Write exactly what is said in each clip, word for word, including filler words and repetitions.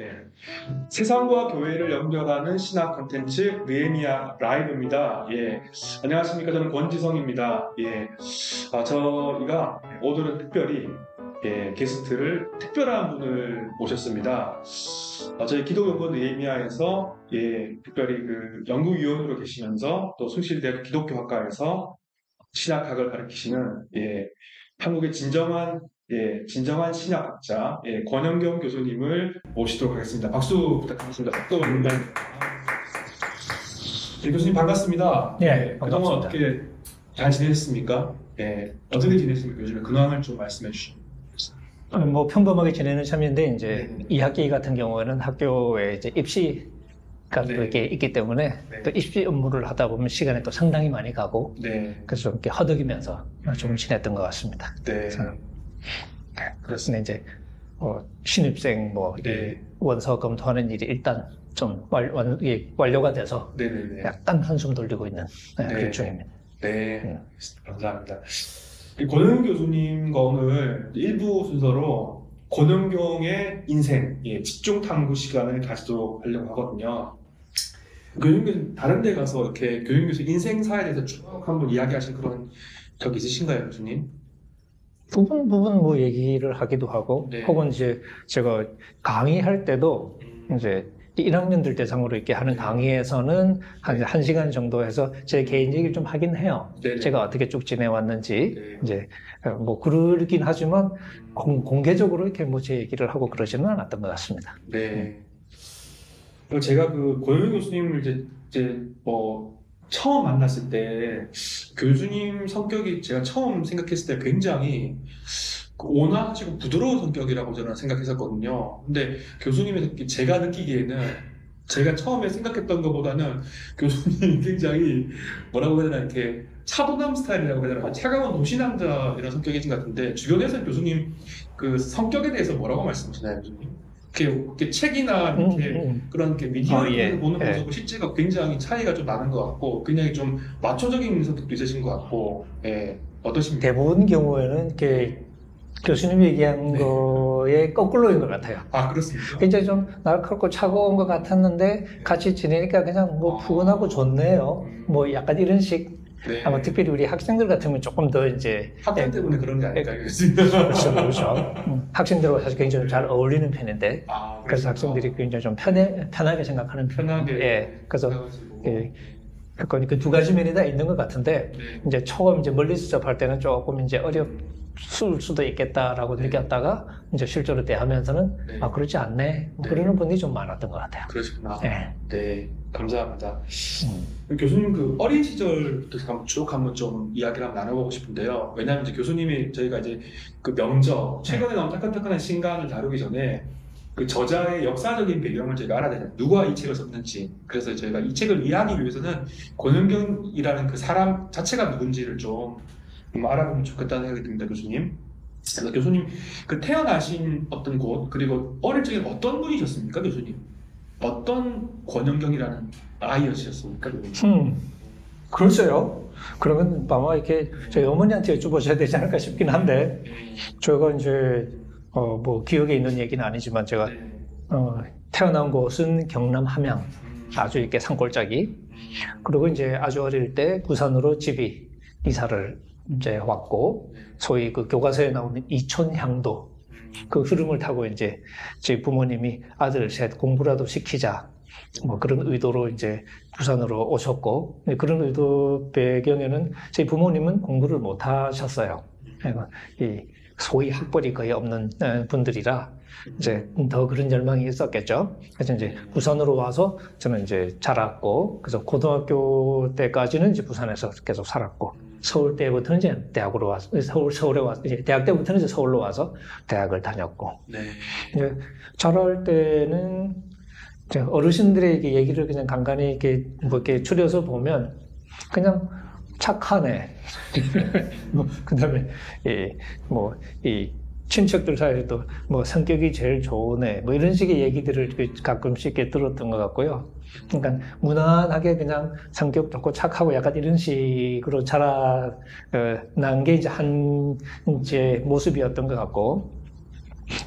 네. 세상과 교회를 연결하는 신학 콘텐츠 느헤미야 라이브입니다. 예. 안녕하십니까. 저는 권지성입니다. 예. 아, 저희가 오늘은 특별히 예, 게스트를 특별한 분을 모셨습니다. 아, 저희 기독연구원 느헤미야에서 예, 특별히 그 연구위원으로 계시면서 또 숭실대학교 기독교학과에서 신학학을 가르치시는 예, 한국의 진정한 예, 진정한 신학학자 예, 권연경 교수님을 모시도록 하겠습니다. 박수 부탁드리겠습니다. 박수입니다. 예, 교수님 반갑습니다. 예, 반갑습니다. 그동안 어떻게 잘 지내셨습니까? 예, 어떻게 지내셨습니까? 요즘에 근황을 좀 말씀해 주시면. 뭐 평범하게 지내는 참인데 이제 네. 이 학기 같은 경우에는 학교에 이제 입시 가게 네. 있기 때문에 네. 또 입시 업무를 하다 보면 시간이 또 상당히 많이 가고 네. 그래서 좀 이렇게 허덕이면서 좀 지냈던 것 같습니다. 네. 그렇습니다. 이제 어, 신입생 뭐 네. 원서 검토하는 일이 일단 좀 완, 완, 완료가 돼서 네, 네, 네. 약간 한숨 돌리고 있는 네, 네. 그 중입니다. 네, 네. 감사합니다. 권연경 교수님과 오늘 일부 순서로 권연경의 인생, 예, 집중 탐구 시간을 가지도록 하려고 하거든요. 권연경 교수님, 다른 데 가서 이렇게 권연경 교수 인생사에 대해서 쭉 한번 이야기하신 그런 적이 있으신가요, 교수님? 부분 부분 뭐 얘기를 하기도 하고, 네. 혹은 이제 제가 강의할 때도 음. 이제 일 학년들 대상으로 이렇게 하는 네. 강의에서는 한 한 시간 정도 해서 제 개인 얘기를 좀 하긴 해요. 네네. 제가 어떻게 쭉 지내왔는지 네. 이제 뭐 그러긴 하지만 공, 공개적으로 이렇게 뭐 제 얘기를 하고 그러지는 않았던 것 같습니다. 네. 음. 제가 그 권연경 교수님을 이제 이제 뭐 처음 만났을 때 교수님 성격이 제가 처음 생각했을 때 굉장히 온화하시고 부드러운 성격이라고 저는 생각했었거든요. 근데 교수님의 제가 느끼기에는 제가 처음에 생각했던 것보다는 교수님이 굉장히 뭐라고 해야 되나 이렇게 차도남 스타일이라고 해야 되나 차가운 도시남자 이런 성격이신 것 같은데 주변에서 교수님 그 성격에 대해서 뭐라고 말씀하시나요, 교수님? 이렇게 책이나 이렇게 음, 음. 그런 이렇게 미디어를 어, 예. 보는 모습과 예. 실제가 굉장히 차이가 좀 나는 것 같고 굉장히 좀 마초적인 성격도 있으신 것 같고 예. 어떠십니까? 대부분 경우에는 이렇게 교수님이 얘기한 네. 거에 거꾸로인 것 같아요. 아, 그렇습니까? 굉장히 좀 날카롭고 차가운 것 같았는데 네. 같이 지내니까 그냥 뭐 아. 푸근하고 좋네요. 음. 뭐 약간 이런 식. 네. 아마 특별히 우리 학생들 같으면 조금 더 이제 학생 때문에 에, 그런 게 아닐까요? 그렇죠, 그렇죠. 음, 학생들하고 사실 굉장히 네. 잘 어울리는 편인데 아, 그래서 학생들이 굉장히 좀 편해, 편하게 생각하는 편하게 편, 예, 그래서 예, 그러니까 두 가지 면이 다 있는 것 같은데 네. 이제 처음 이제 멀리서 접할 때는 조금 이제 어렵을 수도 있겠다라고 네. 느꼈다가 이제 실제로 대하면서는 네. 아 그렇지 않네 뭐 네. 그러는 분이 좀 많았던 것 같아요. 그러시구나. 네, 네. 감사합니다. 음. 교수님 그 어린 시절부터 쭉 한번 좀 이야기를 한번 나눠보고 싶은데요. 왜냐하면 이제 교수님이 저희가 이제 그 명저 최근에 나온 따끈따끈한 신간을 다루기 전에 그 저자의 역사적인 배경을 저희가 알아야 되잖아요. 누가 이 책을 썼는지. 그래서 저희가 이 책을 이해하기 위해서는 권연경이라는 그 사람 자체가 누군지를 좀 알아보면 좋겠다는 생각이 듭니다, 교수님. 그래서 교수님 그 태어나신 어떤 곳 그리고 어릴 적에 어떤 분이셨습니까, 교수님? 어떤 권연경이라는 아이였으셨습니까? 음, 글쎄요. 그러면 아마 이렇게 저희 어머니한테 여쭤보셔야 되지 않을까 싶긴 한데, 저희가 이제, 어, 뭐, 기억에 있는 얘기는 아니지만, 제가, 어, 태어난 곳은 경남 함양. 아주 이렇게 산골짜기. 그리고 이제 아주 어릴 때 부산으로 집이 이사를 이제 왔고, 소위 그 교과서에 나오는 이촌향도. 그 흐름을 타고 이제 저희 부모님이 아들 셋 공부라도 시키자 뭐 그런 의도로 이제 부산으로 오셨고 그런 의도 배경에는 저희 부모님은 공부를 못 하셨어요. 이 소위 학벌이 거의 없는 분들이라 이제 더 그런 열망이 있었겠죠. 그래서 이제 부산으로 와서 저는 이제 자랐고 그래서 고등학교 때까지는 이제 부산에서 계속 살았고. 서울 때부터는 이제 대학으로 와서 서울 서울에 와서 이제 대학 때부터는 이제 서울로 와서 대학을 다녔고 네. 이제 자랄 때는 이제 어르신들에게 얘기를 그냥 간간히 이렇게 뭐 이렇게 추려서 보면 그냥 착하네. 뭐 그다음에 이 뭐 이 친척들 사이에도 뭐 성격이 제일 좋으네 뭐 이런 식의 얘기들을 가끔씩 이렇게 들었던 것 같고요. 그러니까 무난하게 그냥 성격 좋고 착하고 약간 이런 식으로 자라난 게 이제 한 이제 모습이었던 것 같고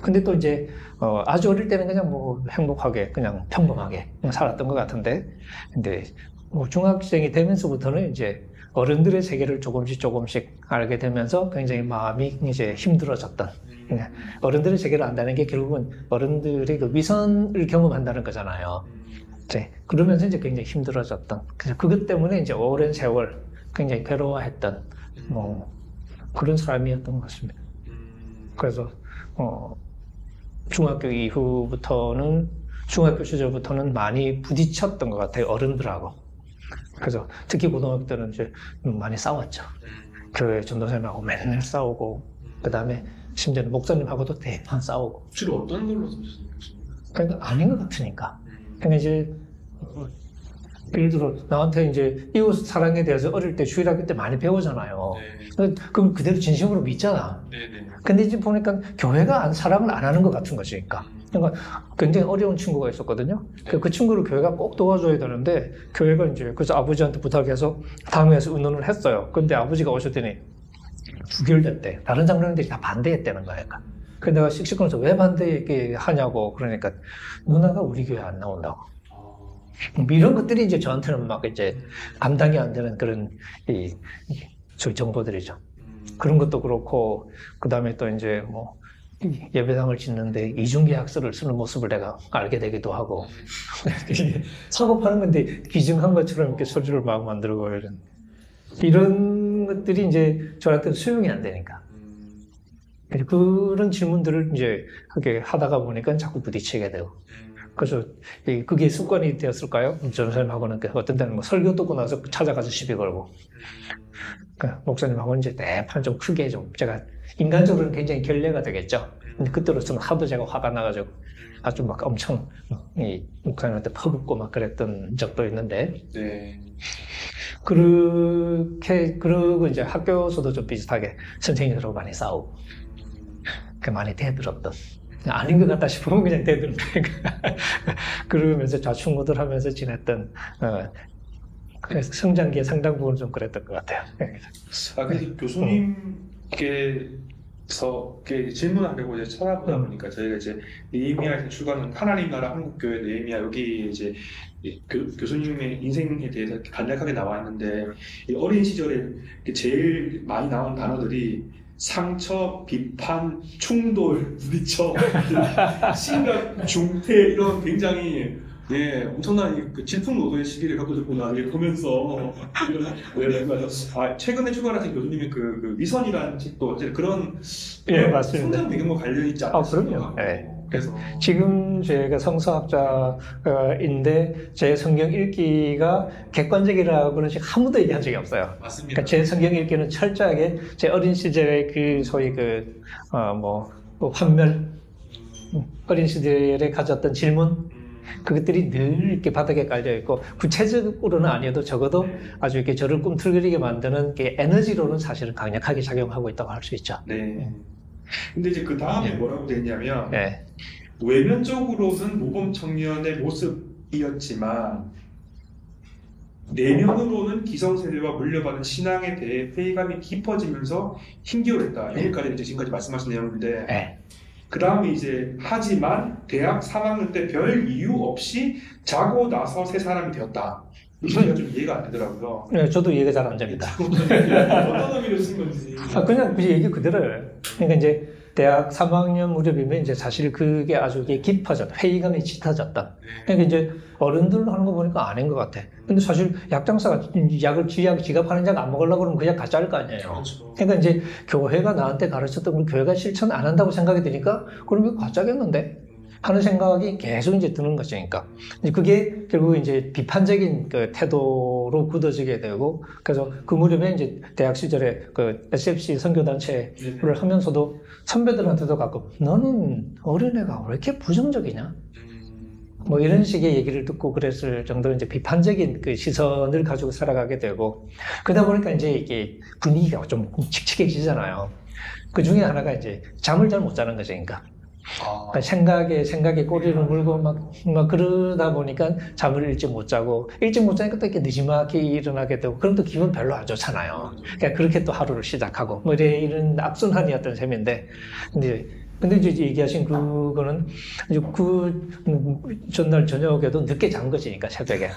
근데 또 이제 어, 아주 어릴 때는 그냥 뭐 행복하게 그냥 평범하게 그냥 살았던 것 같은데, 근데 뭐 중학생이 되면서부터는 이제 어른들의 세계를 조금씩 조금씩 알게 되면서 굉장히 마음이 이제 힘들어졌던, 어른들의 세계를 안다는 게 결국은 어른들의 그 위선을 경험한다는 거잖아요. 이제 그러면서 이제 굉장히 힘들어졌던, 그래서 그것 때문에 이제 오랜 세월 굉장히 괴로워했던 뭐 그런 사람이었던 것 같습니다. 그래서 어 중학교 이후부터는 중학교 시절부터는 많이 부딪혔던 것 같아요, 어른들하고. 그래서 특히 고등학교 때는 이제 많이 싸웠죠. 교회 전도사님하고 맨날 싸우고, 그 다음에 심지어는 목사님하고도 대판 싸우고. 주로 어떤 걸로 싸우셨어요? 그러니까 아닌 것 같으니까. 그러니까 이제 예를 들어 나한테 이제 이웃 사랑에 대해서 어릴 때 주일학교 때 많이 배우잖아요. 네. 그럼 그대로 진심으로 믿잖아. 네, 네. 근데 지금 보니까 교회가 안, 사랑을 안 하는 것 같은 거지. 그러니까. 그러니까 굉장히 어려운 친구가 있었거든요. 네. 그 친구를 교회가 꼭 도와줘야 되는데, 교회가 이제 그래서 아버지한테 부탁해서 당회에서 의논을 했어요. 근데 아버지가 오셨더니 부결됐대. 다른 장로님들이 다 반대했다는 거예요. 그러니까. 근데 내가 씩씩거려서 왜 반대하냐고. 그러니까 누나가 우리 교회 안 나온다고. 이런 것들이 이제 저한테는 막 이제 감당이 안 되는 그런 이, 이 정보들이죠. 그런 것도 그렇고, 그 다음에 또 이제 뭐 예배당을 짓는데 이중계약서를 쓰는 모습을 내가 알게 되기도 하고, 작업하는 건데 기증한 것처럼 이렇게 서류를 막 만들고, 이런 이런 것들이 이제 저한테는 수용이 안 되니까. 그런 질문들을 이제 그렇게 하다가 보니까 자꾸 부딪히게 되고. 그래서 그게 습관이 되었을까요? 전사님하고는 어떤 때는 뭐 설교 듣고 나서 찾아가서 시비 걸고, 그러니까 목사님하고는 이제 대판 좀 크게 좀, 제가 인간적으로는 굉장히 결례가 되겠죠. 근데 그때로서는 하도 제가 화가 나가지고 아주 막 엄청 이 목사님한테 퍼붓고 막 그랬던 적도 있는데. 네. 그렇게 그러고 이제 학교에서도 좀 비슷하게 선생님들하고 많이 싸우고, 그 많이 대들었던. 아닌 것 같다 싶으면 그냥 대들면 되니까. 그러면서 좌충우돌 하면서 지냈던, 어, 그래서 성장기의 상당 부분 좀 그랬던 것 같아요. 아, 근데 교수님께서 질문하려고 이제 찾아보다 보니까 저희가 이제 느헤미야에서 출간한 하나님 나라 한국교회 느헤미야, 여기 이제 교, 교수님의 인생에 대해서 간략하게 나와 있는데, 이 어린 시절에 제일 많이 나온 단어들이 상처, 비판, 충돌, 부딪혀, 심각, 중퇴, 이런 굉장히 예 엄청난 그 질풍노도의 시기를 겪고 있구나 보면서. 아, 최근에 출간하신 교수님의 그, 그 위선이라는 책도 그런, 예, 그런 성장 배경과 관련이 있지 않습니까? 그래서 지금 제가 성서학자인데 제 성경 읽기가 객관적이라고는 아무도 얘기한 적이 없어요. 맞습니다. 그러니까 제 성경 읽기는 철저하게 제 어린 시절의 그 소위 그 어 뭐 환멸, 어린 시절에 가졌던 질문, 그것들이 늘 이렇게 바닥에 깔려 있고, 구체적으로는 아니어도 적어도 아주 이렇게 저를 꿈틀거리게 만드는 게 에너지로는 사실은 강력하게 작용하고 있다고 할 수 있죠. 네. 근데 이제 그 다음에 네. 뭐라고 되냐면 네. 외면적으로는 모범 청년의 모습이었지만 내면으로는 기성세대와 물려받은 신앙에 대해 회의감이 깊어지면서 힘겨워했다. 네. 여기까지 이제 지금까지 말씀하신 내용인데 네. 그 다음에 이제 하지만 대학 삼 학년 때 별 이유 없이 자고 나서 새 사람이 되었다. 저희가 좀 이해가 안 되더라고요. 네, 저도 이해가 잘 안 됩니다. 어떤 의미로 쓴 건지. 아, 그냥 그 얘기 그대로예요. 그러니까 이제 대학 삼 학년 무렵이면 이제 사실 그게 아주 깊어졌다. 회의감이 짙어졌다. 그러니까 이제 어른들 하는 거 보니까 아닌 것 같아. 근데 사실 약장사가 약을 지약 지갑하는 약 안 먹으려고 그러면 그 약 가짜 할 거 아니에요. 그러니까 이제 교회가 나한테 가르쳤던 걸 교회가 실천 안 한다고 생각이 드니까 그럼 이거 가짜겠는데? 하는 생각이 계속 이제 드는 것이니까. 이제 그게 결국 이제 비판적인 그 태도로 굳어지게 되고, 그래서 그 무렵에 이제 대학 시절에 그 에스에프씨 선교단체를 하면서도 선배들한테도 가끔 너는 어린애가 왜 이렇게 부정적이냐? 뭐 이런 식의 얘기를 듣고 그랬을 정도로 이제 비판적인 그 시선을 가지고 살아가게 되고, 그러다 보니까 이제 이게 분위기가 좀 칙칙해지잖아요. 그 중에 하나가 이제 잠을 잘 못 자는 거니까. 그러니까 생각에 생각에 꼬리를 물고 막, 막 그러다 보니까 잠을 일찍 못 자고, 일찍 못 자니까 또 이렇게 늦지막히 일어나게 되고, 그럼 또 기분 별로 안 좋잖아요. 그러니까 그렇게 또 하루를 시작하고 뭐 이런 악순환이었던 셈인데, 근데 근데 이제 얘기하신 그거는 이제 그 전날 저녁에도 늦게 잔 것이니까 새벽에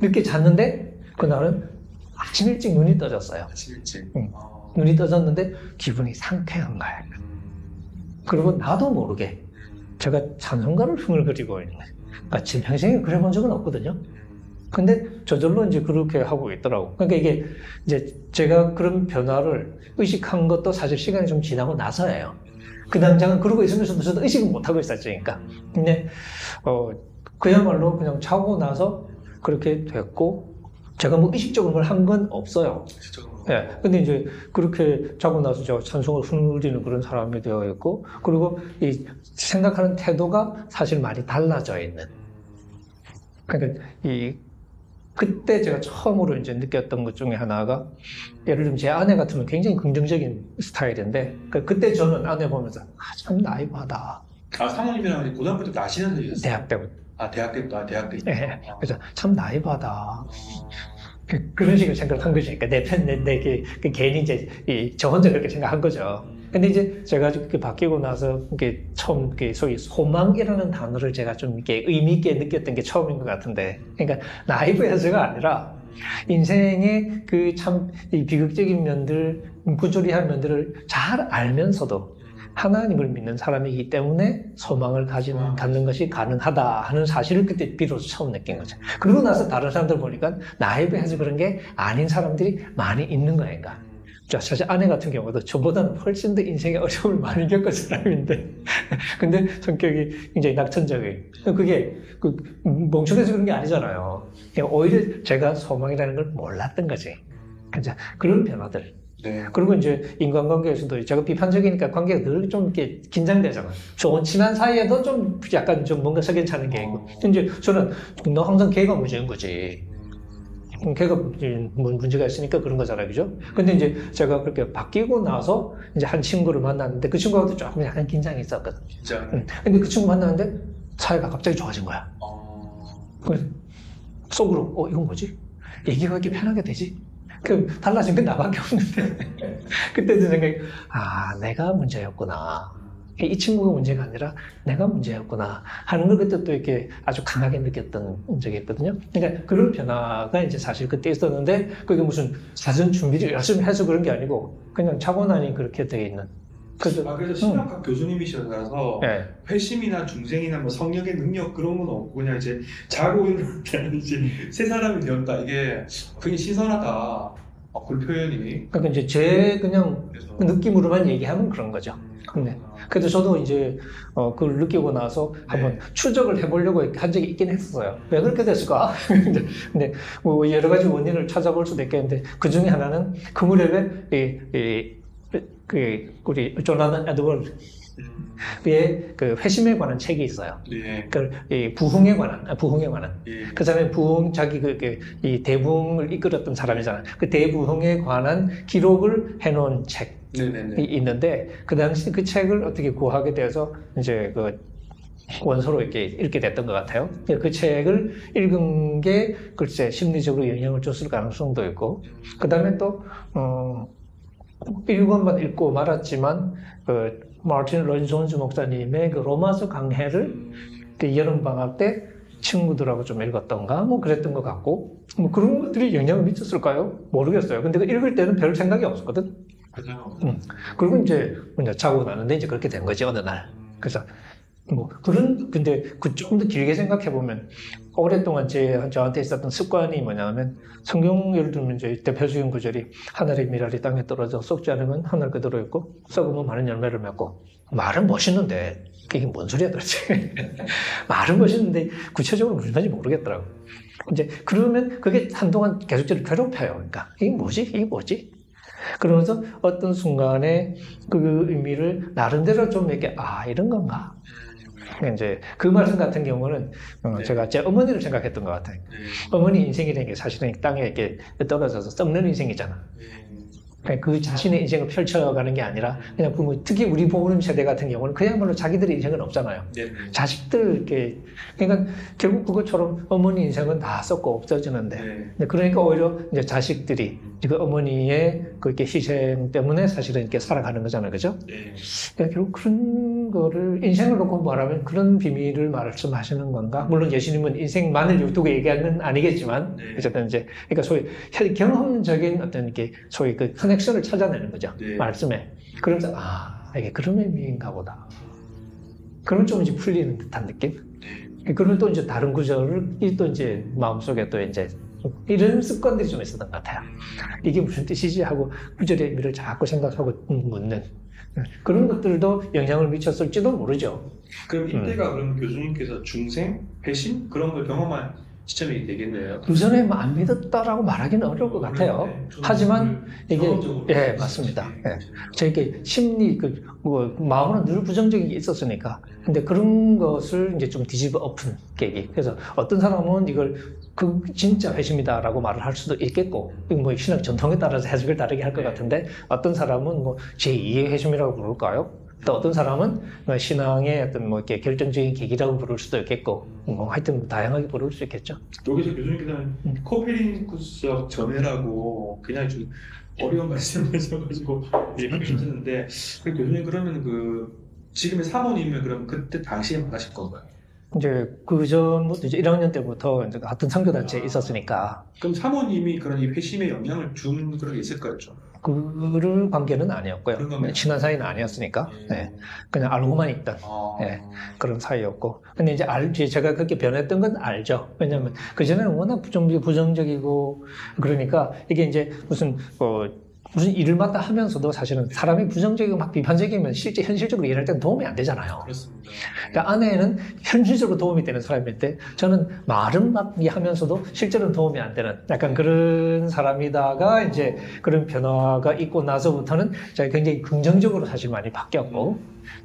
늦게 잤는데 그날은 아침 일찍 눈이 떠졌어요. 아침 일찍. 응. 어... 눈이 떠졌는데 기분이 상쾌한 거예요. 음... 그리고 나도 모르게 제가 찬송가를 흥얼거리고 있는 거예요. 그러니까 제 평생에 그래본 적은 없거든요. 근데 저절로 이제 그렇게 하고 있더라고. 그러니까 이게 이제 제가 그런 변화를 의식한 것도 사실 시간이 좀 지나고 나서예요. 그 당장은 그러고 있으면서도 저도 의식은 못하고 있었으니까. 근데, 어, 그야말로 그냥 자고 나서 그렇게 됐고, 제가 뭐 의식적으로 뭘 한 건 없어요. 예. 네. 근데 이제 그렇게 자고 나서 제가 찬송을 흐르는 그런 사람이 되어 있고, 그리고 이 생각하는 태도가 사실 많이 달라져 있는. 그러니까 이, 그때 제가 처음으로 이제 느꼈던 것 중에 하나가, 예를 들면 제 아내 같으면 굉장히 긍정적인 스타일인데, 그때 저는 아내 보면서, 아, 참 나이바다. 아, 사모님이랑 고등학교 때부터 아시는 분이셨어요? 대학 때부터. 아, 대학 때부터? 아, 대학 때부터. 네. 아. 그래서 참 나이바다. 그, 그런 식으로 생각을 한 것이니까, 내 편, 내, 내, 그, 그 괜히 이제, 이, 저 혼자 그렇게 생각한 거죠. 근데 이제 제가 이렇게 바뀌고 나서, 이게 처음, 이게 소위 소망이라는 단어를 제가 좀 이렇게 의미있게 느꼈던 게 처음인 것 같은데. 그러니까, 나이브에서가 아니라, 인생의 그 참, 이 비극적인 면들, 꾸조리한 면들을 잘 알면서도, 하나님을 믿는 사람이기 때문에 소망을 가지는, 갖는 것이 가능하다 하는 사실을 그때 비로소 처음 느낀 거죠. 그러고 나서 다른 사람들 보니까 나에 비해서 그런 게 아닌 사람들이 많이 있는 거니까. 사실 아내 같은 경우도 저보다는 훨씬 더 인생에 어려움을 많이 겪은 사람인데 근데 성격이 굉장히 낙천적이에요. 그게 그 멍청해서 그런 게 아니잖아요. 오히려 제가 소망이라는 걸 몰랐던 거지. 그런 변화들. 네. 그리고 이제 인간관계에서도 제가 비판적이니까 관계가 늘 좀 이렇게 긴장되잖아요. 좋은 친한 사이에도 좀 약간 좀 뭔가 석연찮은 게 있고. 이제 저는 너 항상 걔가 문제인 거지. 걔가 문제가 있으니까 그런 거잖아요, 그죠? 근데 이제 제가 그렇게 바뀌고 나서 이제 한 친구를 만났는데 그 친구하고도 조금 약간 긴장이 있었거든. 진짜. 근데 그 친구 만났는데 사이가 갑자기 좋아진 거야. 그래서 속으로 어 이건 뭐지? 얘기가 이렇게 편하게 되지? 그 달라진 건 나밖에 없는데 그때도 생각이 아 내가 문제였구나 이 친구가 문제가 아니라 내가 문제였구나 하는 걸 그때 또 이렇게 아주 강하게 느꼈던 적이 있거든요. 그러니까 그런 변화가 이제 사실 그때 있었는데 그게 무슨 사전 준비를 열심히 해서 그런 게 아니고 그냥 차고난이 그렇게 돼 있는. 그래서, 아, 그래서 신학학 응. 교수님이셔서 네. 회심이나 중생이나 뭐 성령의 능력 그런 건 없고 그냥 이제 자고 있는 새 사람이 되었다. 이게 굉장히 신선하다. 아, 그 표현이. 그러니까 이제 제 그냥 그래서. 느낌으로만 얘기하면 그런 거죠. 근데 그래도 저도 이제 어, 그걸 느끼고 나서 한번 네. 추적을 해보려고 한 적이 있긴 했었어요. 왜 그렇게 됐을까? 근데 뭐 여러 가지 원인을 찾아볼 수도 있겠는데 그 중에 하나는 그 무렵에 이, 이, 그 우리 조나단 에드워드의 그 회심에 관한 책이 있어요. 예. 그 부흥에 관한 부흥에 관한 예. 그 사람이 부흥 자기 그 이 대부흥을 이끌었던 사람이잖아요. 그 대부흥에 관한 기록을 해놓은 책이 네네네. 있는데 그 당시 그 책을 어떻게 구하게 돼서 이제 그 원서로 이렇게 읽게 됐던 것 같아요. 그 책을 읽은 게 글쎄 심리적으로 영향을 줬을 가능성도 있고 그 다음에 또 어. 일 권만 읽고 말았지만 그 마틴 로이드 존스 목사님의 그 로마서 강해를 그 여름방학 때 친구들하고 좀 읽었던가 뭐 그랬던 것 같고 뭐 그런 것들이 영향을 미쳤을까요? 모르겠어요. 근데 그 읽을 때는 별 생각이 없었거든. 응. 그리고 이제 자고 나는데 이제 그렇게 된 거지 어느 날. 그래서 뭐 그런 근데 그 조금 더 길게 생각해 보면 오랫동안 제 저한테 있었던 습관이 뭐냐면 성경 예를 들면 이제 대표적인 구절이 하늘의 밀알이 땅에 떨어져 썩지 않으면 하늘 그대로 있고 썩으면 많은 열매를 맺고 말은 멋있는데 이게 뭔 소리야 도대체 말은 멋있는데 구체적으로 무슨 말인지 모르겠더라고. 이제 그러면 그게 한동안 계속 저를 괴롭혀요. 그러니까 이게 뭐지 이게 뭐지. 그러면서 어떤 순간에 그 의미를 나름대로 좀 이렇게 아 이런 건가. 이제 그 말씀 같은 경우는 어, 네. 제가 제 어머니를 생각했던 것 같아요. 네. 어머니 인생이라는 게 사실은 땅에 이렇게 떨어져서 썩는 인생이잖아. 네. 그 자신의 인생을 펼쳐가는 게 아니라 그냥 부모, 특히 우리 부모님 세대 같은 경우는 그야말로 자기들의 인생은 없잖아요. 네. 자식들 이렇게 그러니까 결국 그것처럼 어머니 인생은 다 썩고 없어지는데 네. 그러니까 오히려 이제 자식들이 지금 어머니의 그렇게 희생 때문에 사실은 이렇게 살아가는 거잖아요, 그죠? 네. 그러니까 결국 그런 거를 인생을 놓고 말하면 그런 비밀을 말씀하시는 건가? 물론 예수님은 인생만을 유튜브 얘기하는 아니겠지만, 네. 어쨌든 이제 그러니까 소위 경험적인 어떤 이렇게 소위 그 커넥션을 찾아내는 거죠, 네. 말씀에. 그러면서 아 이게 그런 의미인가 보다. 그럼 좀 이제 풀리는 듯한 느낌. 네. 그러면 또 이제 다른 구절을 또 이제 마음속에 또 이제. 이런 습관들이 좀 있었던 것 같아요. 이게 무슨 뜻이지? 하고 구절의 의미를 자꾸 생각하고 묻는 그런 것들도 영향을 미쳤을지도 모르죠. 그럼 이때가 음. 그럼 교수님께서 중생, 배신 그런 걸 경험한 시점이 되겠네요. 그 전에 뭐 안 믿었다라고 말하기는 어려울 것 같아요. 네, 하지만 이게 예 맞습니다. 예. 저에게 심리 그 뭐, 마음은 늘 부정적인 게 있었으니까. 근데 그런 것을 이제 좀 뒤집어 엎은 계기. 그래서 어떤 사람은 이걸 그 진짜 회심이다라고 말을 할 수도 있겠고, 뭐 신학 전통에 따라서 해석을 다르게 할 것 같은데 어떤 사람은 뭐 제이의 회심이라고 부를까요? 또 어떤 사람은 신앙의 어떤 뭐 이렇게 결정적인 계기라고 부를 수도 있겠고, 뭐 하여튼 다양하게 부를 수 있겠죠. 여기서 교수님께서는 음. 코페르니쿠스적 전해라고 그냥 좀 어려운 말씀을 하셔가지고 얘기하셨는데, 교수님 그러면 그 지금의 사모님은 그럼 그때 당시에 만나실 건가요? 이제 그 전부터 이제 일 학년 때부터 이제 같은 선교단체에 아, 있었으니까. 그럼 사모님이 그런 이 회심에 영향을 준 그런 게 있을까요? 좀? 그럴 관계는 아니었고요. 친한 사이는 아니었으니까. 예. 네. 그냥 알고만 있던 아... 네. 그런 사이였고. 근데 이제 알지 제가 그렇게 변했던 건 알죠. 왜냐면 그전에는 워낙 부정적이고 그러니까 이게 이제 무슨 뭐 무슨 일을 맡다 하면서도 사실은 사람이 부정적이고 막 비판적이면 실제 현실적으로 일할 때는 도움이 안 되잖아요. 그렇습니다. 그러니까 아내는 현실적으로 도움이 되는 사람일 때 저는 말은 막 하면서도 실제로는 도움이 안 되는 약간 그런 사람이다가 이제 그런 변화가 있고 나서부터는 제가 굉장히 긍정적으로 사실 많이 바뀌었고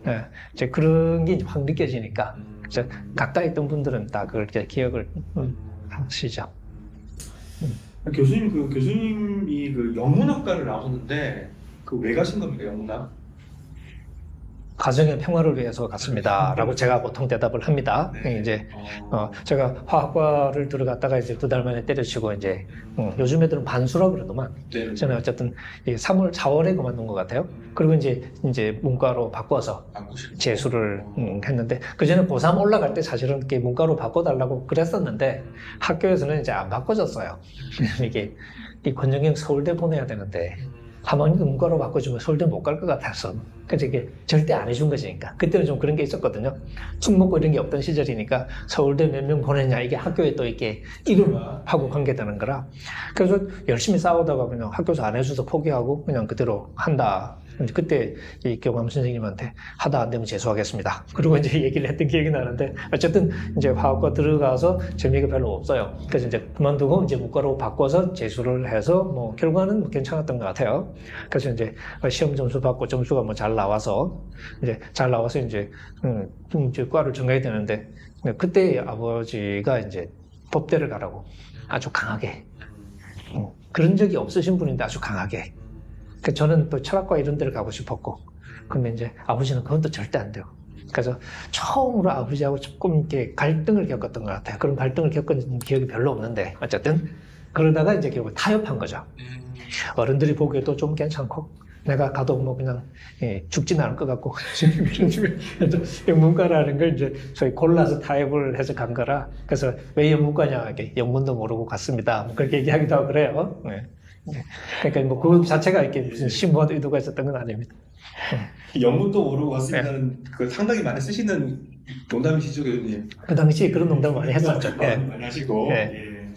네, 이제 그런 게 확 느껴지니까 이제 가까이 있던 분들은 다 그걸 이제 기억을 음, 하시죠. 음. 교수님 그 교수님이 그 영문학과를 나오셨는데 그 왜 가신 겁니까 영문학? 가정의 평화를 위해서 갔습니다라고 제가 보통 대답을 합니다. 네. 이제 어, 제가 화학과를 들어갔다가 이제 두 달 만에 때려치고 이제 어, 요즘 애들은 반수라 그러더만 네. 저는 어쨌든 삼월 사월에 그만둔 것 같아요. 그리고 이제 이제 문과로 바꿔서 재수를 음, 했는데 그 전에 고삼 올라갈 때 사실은 이렇게 문과로 바꿔달라고 그랬었는데 학교에서는 이제 안 바꿔줬어요. 이게 이 권연경 서울대 보내야 되는데. 함학년도 문과로 바꿔주면 서울대 못 갈 것 같아서 그래서 이게 절대 안 해준 것이니까 그때는 좀 그런 게 있었거든요. 술 먹고 이런 게 없던 시절이니까 서울대 몇 명 보냈냐 이게 학교에 또 이렇게 이름하고 관계되는 거라 그래서 열심히 싸우다가 그냥 학교에서 안 해줘서 포기하고 그냥 그대로 한다. 그때 이 교감 선생님한테 하다 안 되면 재수하겠습니다. 그리고 이제 얘기를 했던 기억이 나는데 어쨌든 이제 화학과 들어가서 재미가 별로 없어요. 그래서 이제 그만두고 이제 문과로 바꿔서 재수를 해서 뭐 결과는 괜찮았던 것 같아요. 그래서 이제 시험 점수 받고 점수가 뭐 잘 나와서 이제 잘 나와서 이제 음, 이제 과를 정해야 되는데 그때 아버지가 이제 법대를 가라고 아주 강하게 음, 그런 적이 없으신 분인데 아주 강하게. 그 저는 또 철학과 이런 데를 가고 싶었고, 근데 이제 아버지는 그건 또 절대 안 돼요. 그래서 처음으로 아버지하고 조금 이렇게 갈등을 겪었던 것 같아요. 그런 갈등을 겪은 기억이 별로 없는데, 어쨌든. 그러다가 이제 결국 타협한 거죠. 어른들이 보기에도 좀 괜찮고, 내가 가도 뭐 그냥, 예, 죽진 않을 것 같고, 영문과라는 걸 이제 저희 골라서 타협을 해서 간 거라, 그래서 왜 영문과냐, 이렇게 영문도 모르고 갔습니다. 뭐 그렇게 얘기하기도 하고 그래요. 네. 그러니까 뭐 그 자체가 이렇게 무슨 심오한 의도가 있었던 건 아닙니다. 영문도 모르고 왔으면 네. 그 상당히 많이 쓰시는 농담이시죠, 교수님? 그 당시 그런 농담 많이 했었죠. 네. 많이 하시고. 네. 예.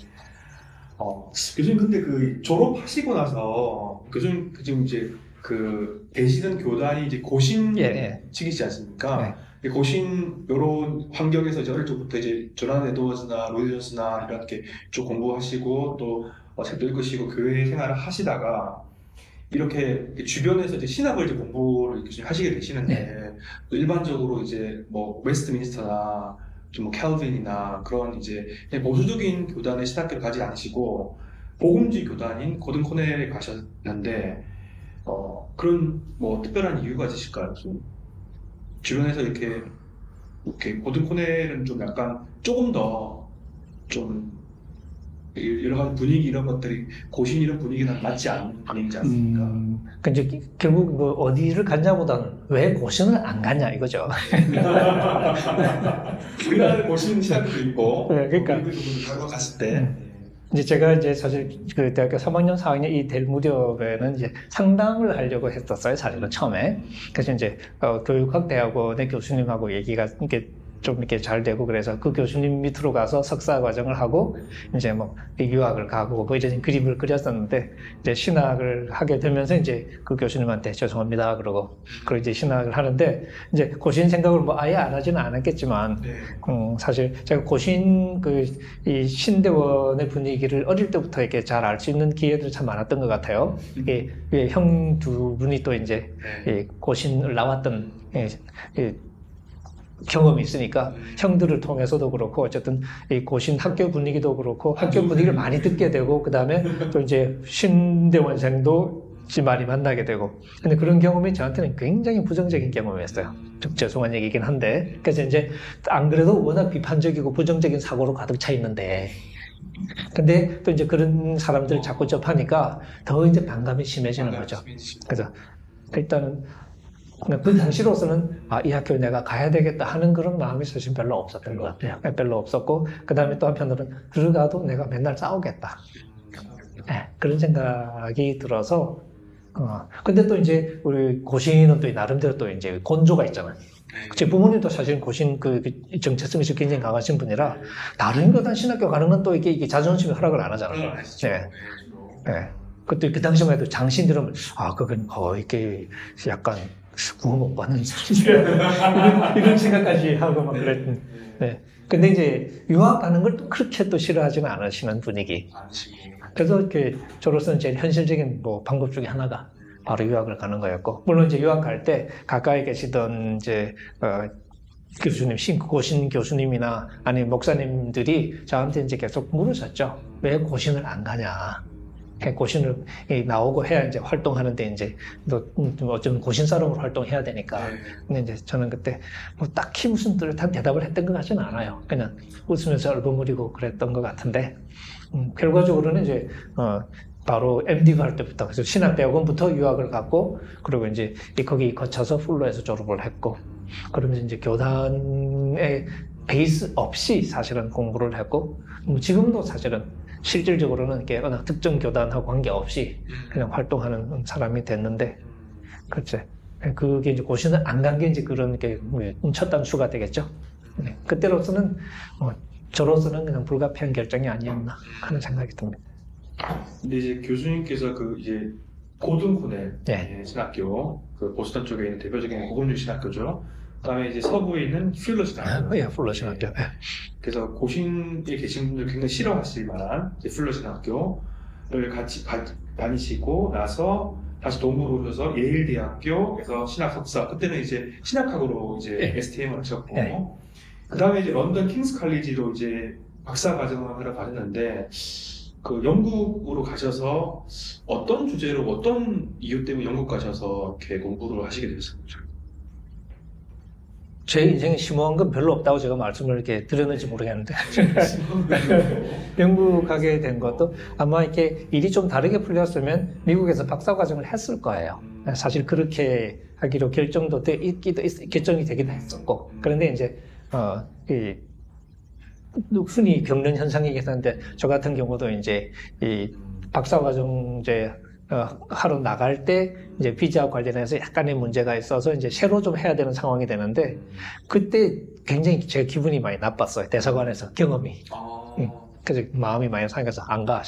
어, 교수님 근데 그 졸업하시고 나서 교수님 지금 이제 그 계시던 교단이 이제 고신 예. 측이지 않습니까? 네. 고신 이런 환경에서 이제 어릴 적부터 이제 조난 에드워즈나 로이드 존스나 이렇게 쭉 공부하시고 또 어, 책도 읽으시고 교회 생활을 하시다가 이렇게 주변에서 이제 신학을 이제 공부를 하시게 되시는데 네. 또 일반적으로 이제 뭐 웨스트민스터나 좀 뭐 캘빈이나 그런 이제 보수적인 교단의 신학교를 가지 않으시고 복음주의 교단인 고든 코넬에 가셨는데 어, 그런 뭐 특별한 이유가 있으실까요? 주변에서 이렇게 이렇게 고든 코넬은 좀 약간 조금 더 좀 여러 가지 분위기 이런 것들이 고신 이런 분위기랑 맞지 않는 분위기지 않습니까? 음, 그러니까 결국 뭐 어디를 갔냐보다는 왜 고신을 안 갔냐 이거죠. 우리나라의 고신 시작도 있고, 네, 그러니까 한국 갔을 때 이제 제가 이제 사실 그 대학교 삼 학년, 사 학년 이 될 무렵에는 이제 상담을 하려고 했었어요, 사실은 처음에. 그래서 이제 어, 교육학 대학원의 교수님하고 얘기가 이렇게 좀 이렇게 잘 되고, 그래서 그 교수님 밑으로 가서 석사 과정을 하고 이제 뭐 유학을 가고 뭐 이런 그림을 그렸었는데, 이제 신학을 하게 되면서 이제 그 교수님한테 죄송합니다 그러고, 그리고 이제 신학을 하는데, 이제 고신 생각을 뭐 아예 안 하지는 않았겠지만, 음 사실 제가 고신 그 이 신대원의 분위기를 어릴 때부터 이렇게 잘 알 수 있는 기회들이 참 많았던 것 같아요. 이게 형 두 분이 또 이제 고신을 나왔던 경험이 있으니까 형들을 통해서도 그렇고, 어쨌든 이 고신 학교 분위기도 그렇고 학교 분위기를 많이 듣게 되고, 그 다음에 또 이제 신대원생도 지 많이 만나게 되고. 근데 그런 경험이 저한테는 굉장히 부정적인 경험이었어요. 좀 죄송한 얘기긴 한데, 그래서 이제 안 그래도 워낙 비판적이고 부정적인 사고로 가득 차 있는데, 근데 또 이제 그런 사람들 자꾸 접하니까 더 이제 반감이 심해지는 거죠. 그래서 일단은 그 당시로서는 아, 이 학교에 내가 가야 되겠다 하는 그런 마음이 사실 별로 없었던 것 같아요. 별로 없었고, 그 다음에 또 한편으로는 들어가도 내가 맨날 싸우겠다, 네, 그런 생각이 들어서. 어. 근데 또 이제 우리 고신은 또 나름대로 또 이제 곤조가 있잖아요. 제 부모님도 사실 고신 그 정체성이 굉장히 강하신 분이라, 다른 거단 신학교 가는 건 또 이게, 이게 자존심이 허락을 안 하잖아요. 네. 네. 그때 그 당시만 해도 장신들은 아 그건 어 이게 약간 구호 못 받는 이런, 이런 생각까지 하고 막 그랬던. 네. 근데 이제 유학 가는 걸 또 그렇게 또 싫어하지는 않으시는 분위기. 그래서 이렇게 저로서는 제일 현실적인 뭐 방법 중에 하나가 바로 유학을 가는 거였고, 물론 이제 유학 갈 때 가까이 계시던 이제 어, 교수님, 고신 교수님이나 아니면 목사님들이 저한테 이제 계속 물으셨죠. 왜 고신을 안 가냐? 고신을 나오고 해야 이제 활동하는데, 이제 어쩌면 고신 사람으로 활동해야 되니까. 근데 이제 저는 그때 뭐 딱히 무슨 뚜렷한 대답을 했던 것 같지는 않아요. 그냥 웃으면서 얼버무리고 그랬던 것 같은데, 음, 결과적으로는 이제 어, 바로 엠디 갈 때부터, 그래서 신학대학원부터 유학을 갔고, 그리고 이제 거기 거쳐서 풀로에서 졸업을 했고, 그러면서 이제 교단에 베이스 없이 사실은 공부를 했고, 뭐 지금도 사실은 실질적으로는 이렇게 어느 특정 교단하고 관계없이 그냥 활동하는 사람이 됐는데, 그치. 그게 이제 고신을 안 간 게 이제 그런 게 첫 단추가 되겠죠. 네. 그때로서는, 어, 저로서는 그냥 불가피한 결정이 아니었나 하는 생각이 듭니다. 근데 이제 교수님께서 그 이제 고등코넬 네. 신학교, 그 보스턴 쪽에 있는 대표적인 고금주 신학교죠. 그다음에 이제 서부에 있는 휠러 신학교. 예, 휠러 신학교. 예. 그래서 고신에 계신 분들 굉장히 싫어하실 만한 휠러 신학교를 같이 가, 다니시고 나서 다시 동부로 오셔서 예일 대학교에서 신학 석사. 그때는 이제 신학학으로 이제 예. 에스티엠을 하셨고, 예. 그다음에 이제 런던 킹스 칼리지로 이제 박사 과정을 하러 가셨는데, 그 영국으로 가셔서 어떤 주제로 어떤 이유 때문에 영국 가셔서 이렇게 공부를 하시게 되셨습니까? 제 인생에 심오한 건 별로 없다고 제가 말씀을 이렇게 드렸는지 모르겠는데. 영국 가게 된 것도 아마 이렇게 일이 좀 다르게 풀렸으면 미국에서 박사과정을 했을 거예요. 사실 그렇게 하기로 결정도 돼 있기도, 결정이 되기도 했었고. 그런데 이제, 어, 이, 흔히 겪는 현상이긴 한데, 저 같은 경우도 이제, 이 박사과정 이제, 어, 하러 나갈 때 이제 비자 관련해서 약간의 문제가 있어서 이제 새로 좀 해야 되는 상황이 되는데, 그때 굉장히 제 기분이 많이 나빴어요. 대사관에서 경험이. 아... 응. 그래서 마음이 많이 상해서 안 가.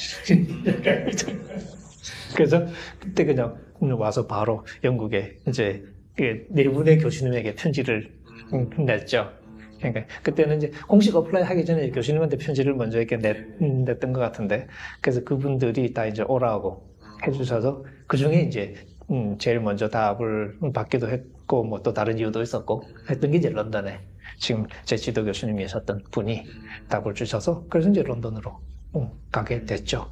그래서 그때 그냥 와서 바로 영국에 이제 네 분의 교수님에게 편지를 냈죠. 그러니까 그때는 이제 공식 어플라이 하기 전에 교수님한테 편지를 먼저 이렇게 냈, 냈던 것 같은데, 그래서 그분들이 다 이제 오라고 해주셔서 그 중에 이제 음 제일 먼저 답을 받기도 했고, 뭐 또 다른 이유도 있었고 했던 게 이제 런던에 지금 제 지도 교수님이셨던 분이 답을 주셔서, 그래서 이제 런던으로 음 가게 됐죠.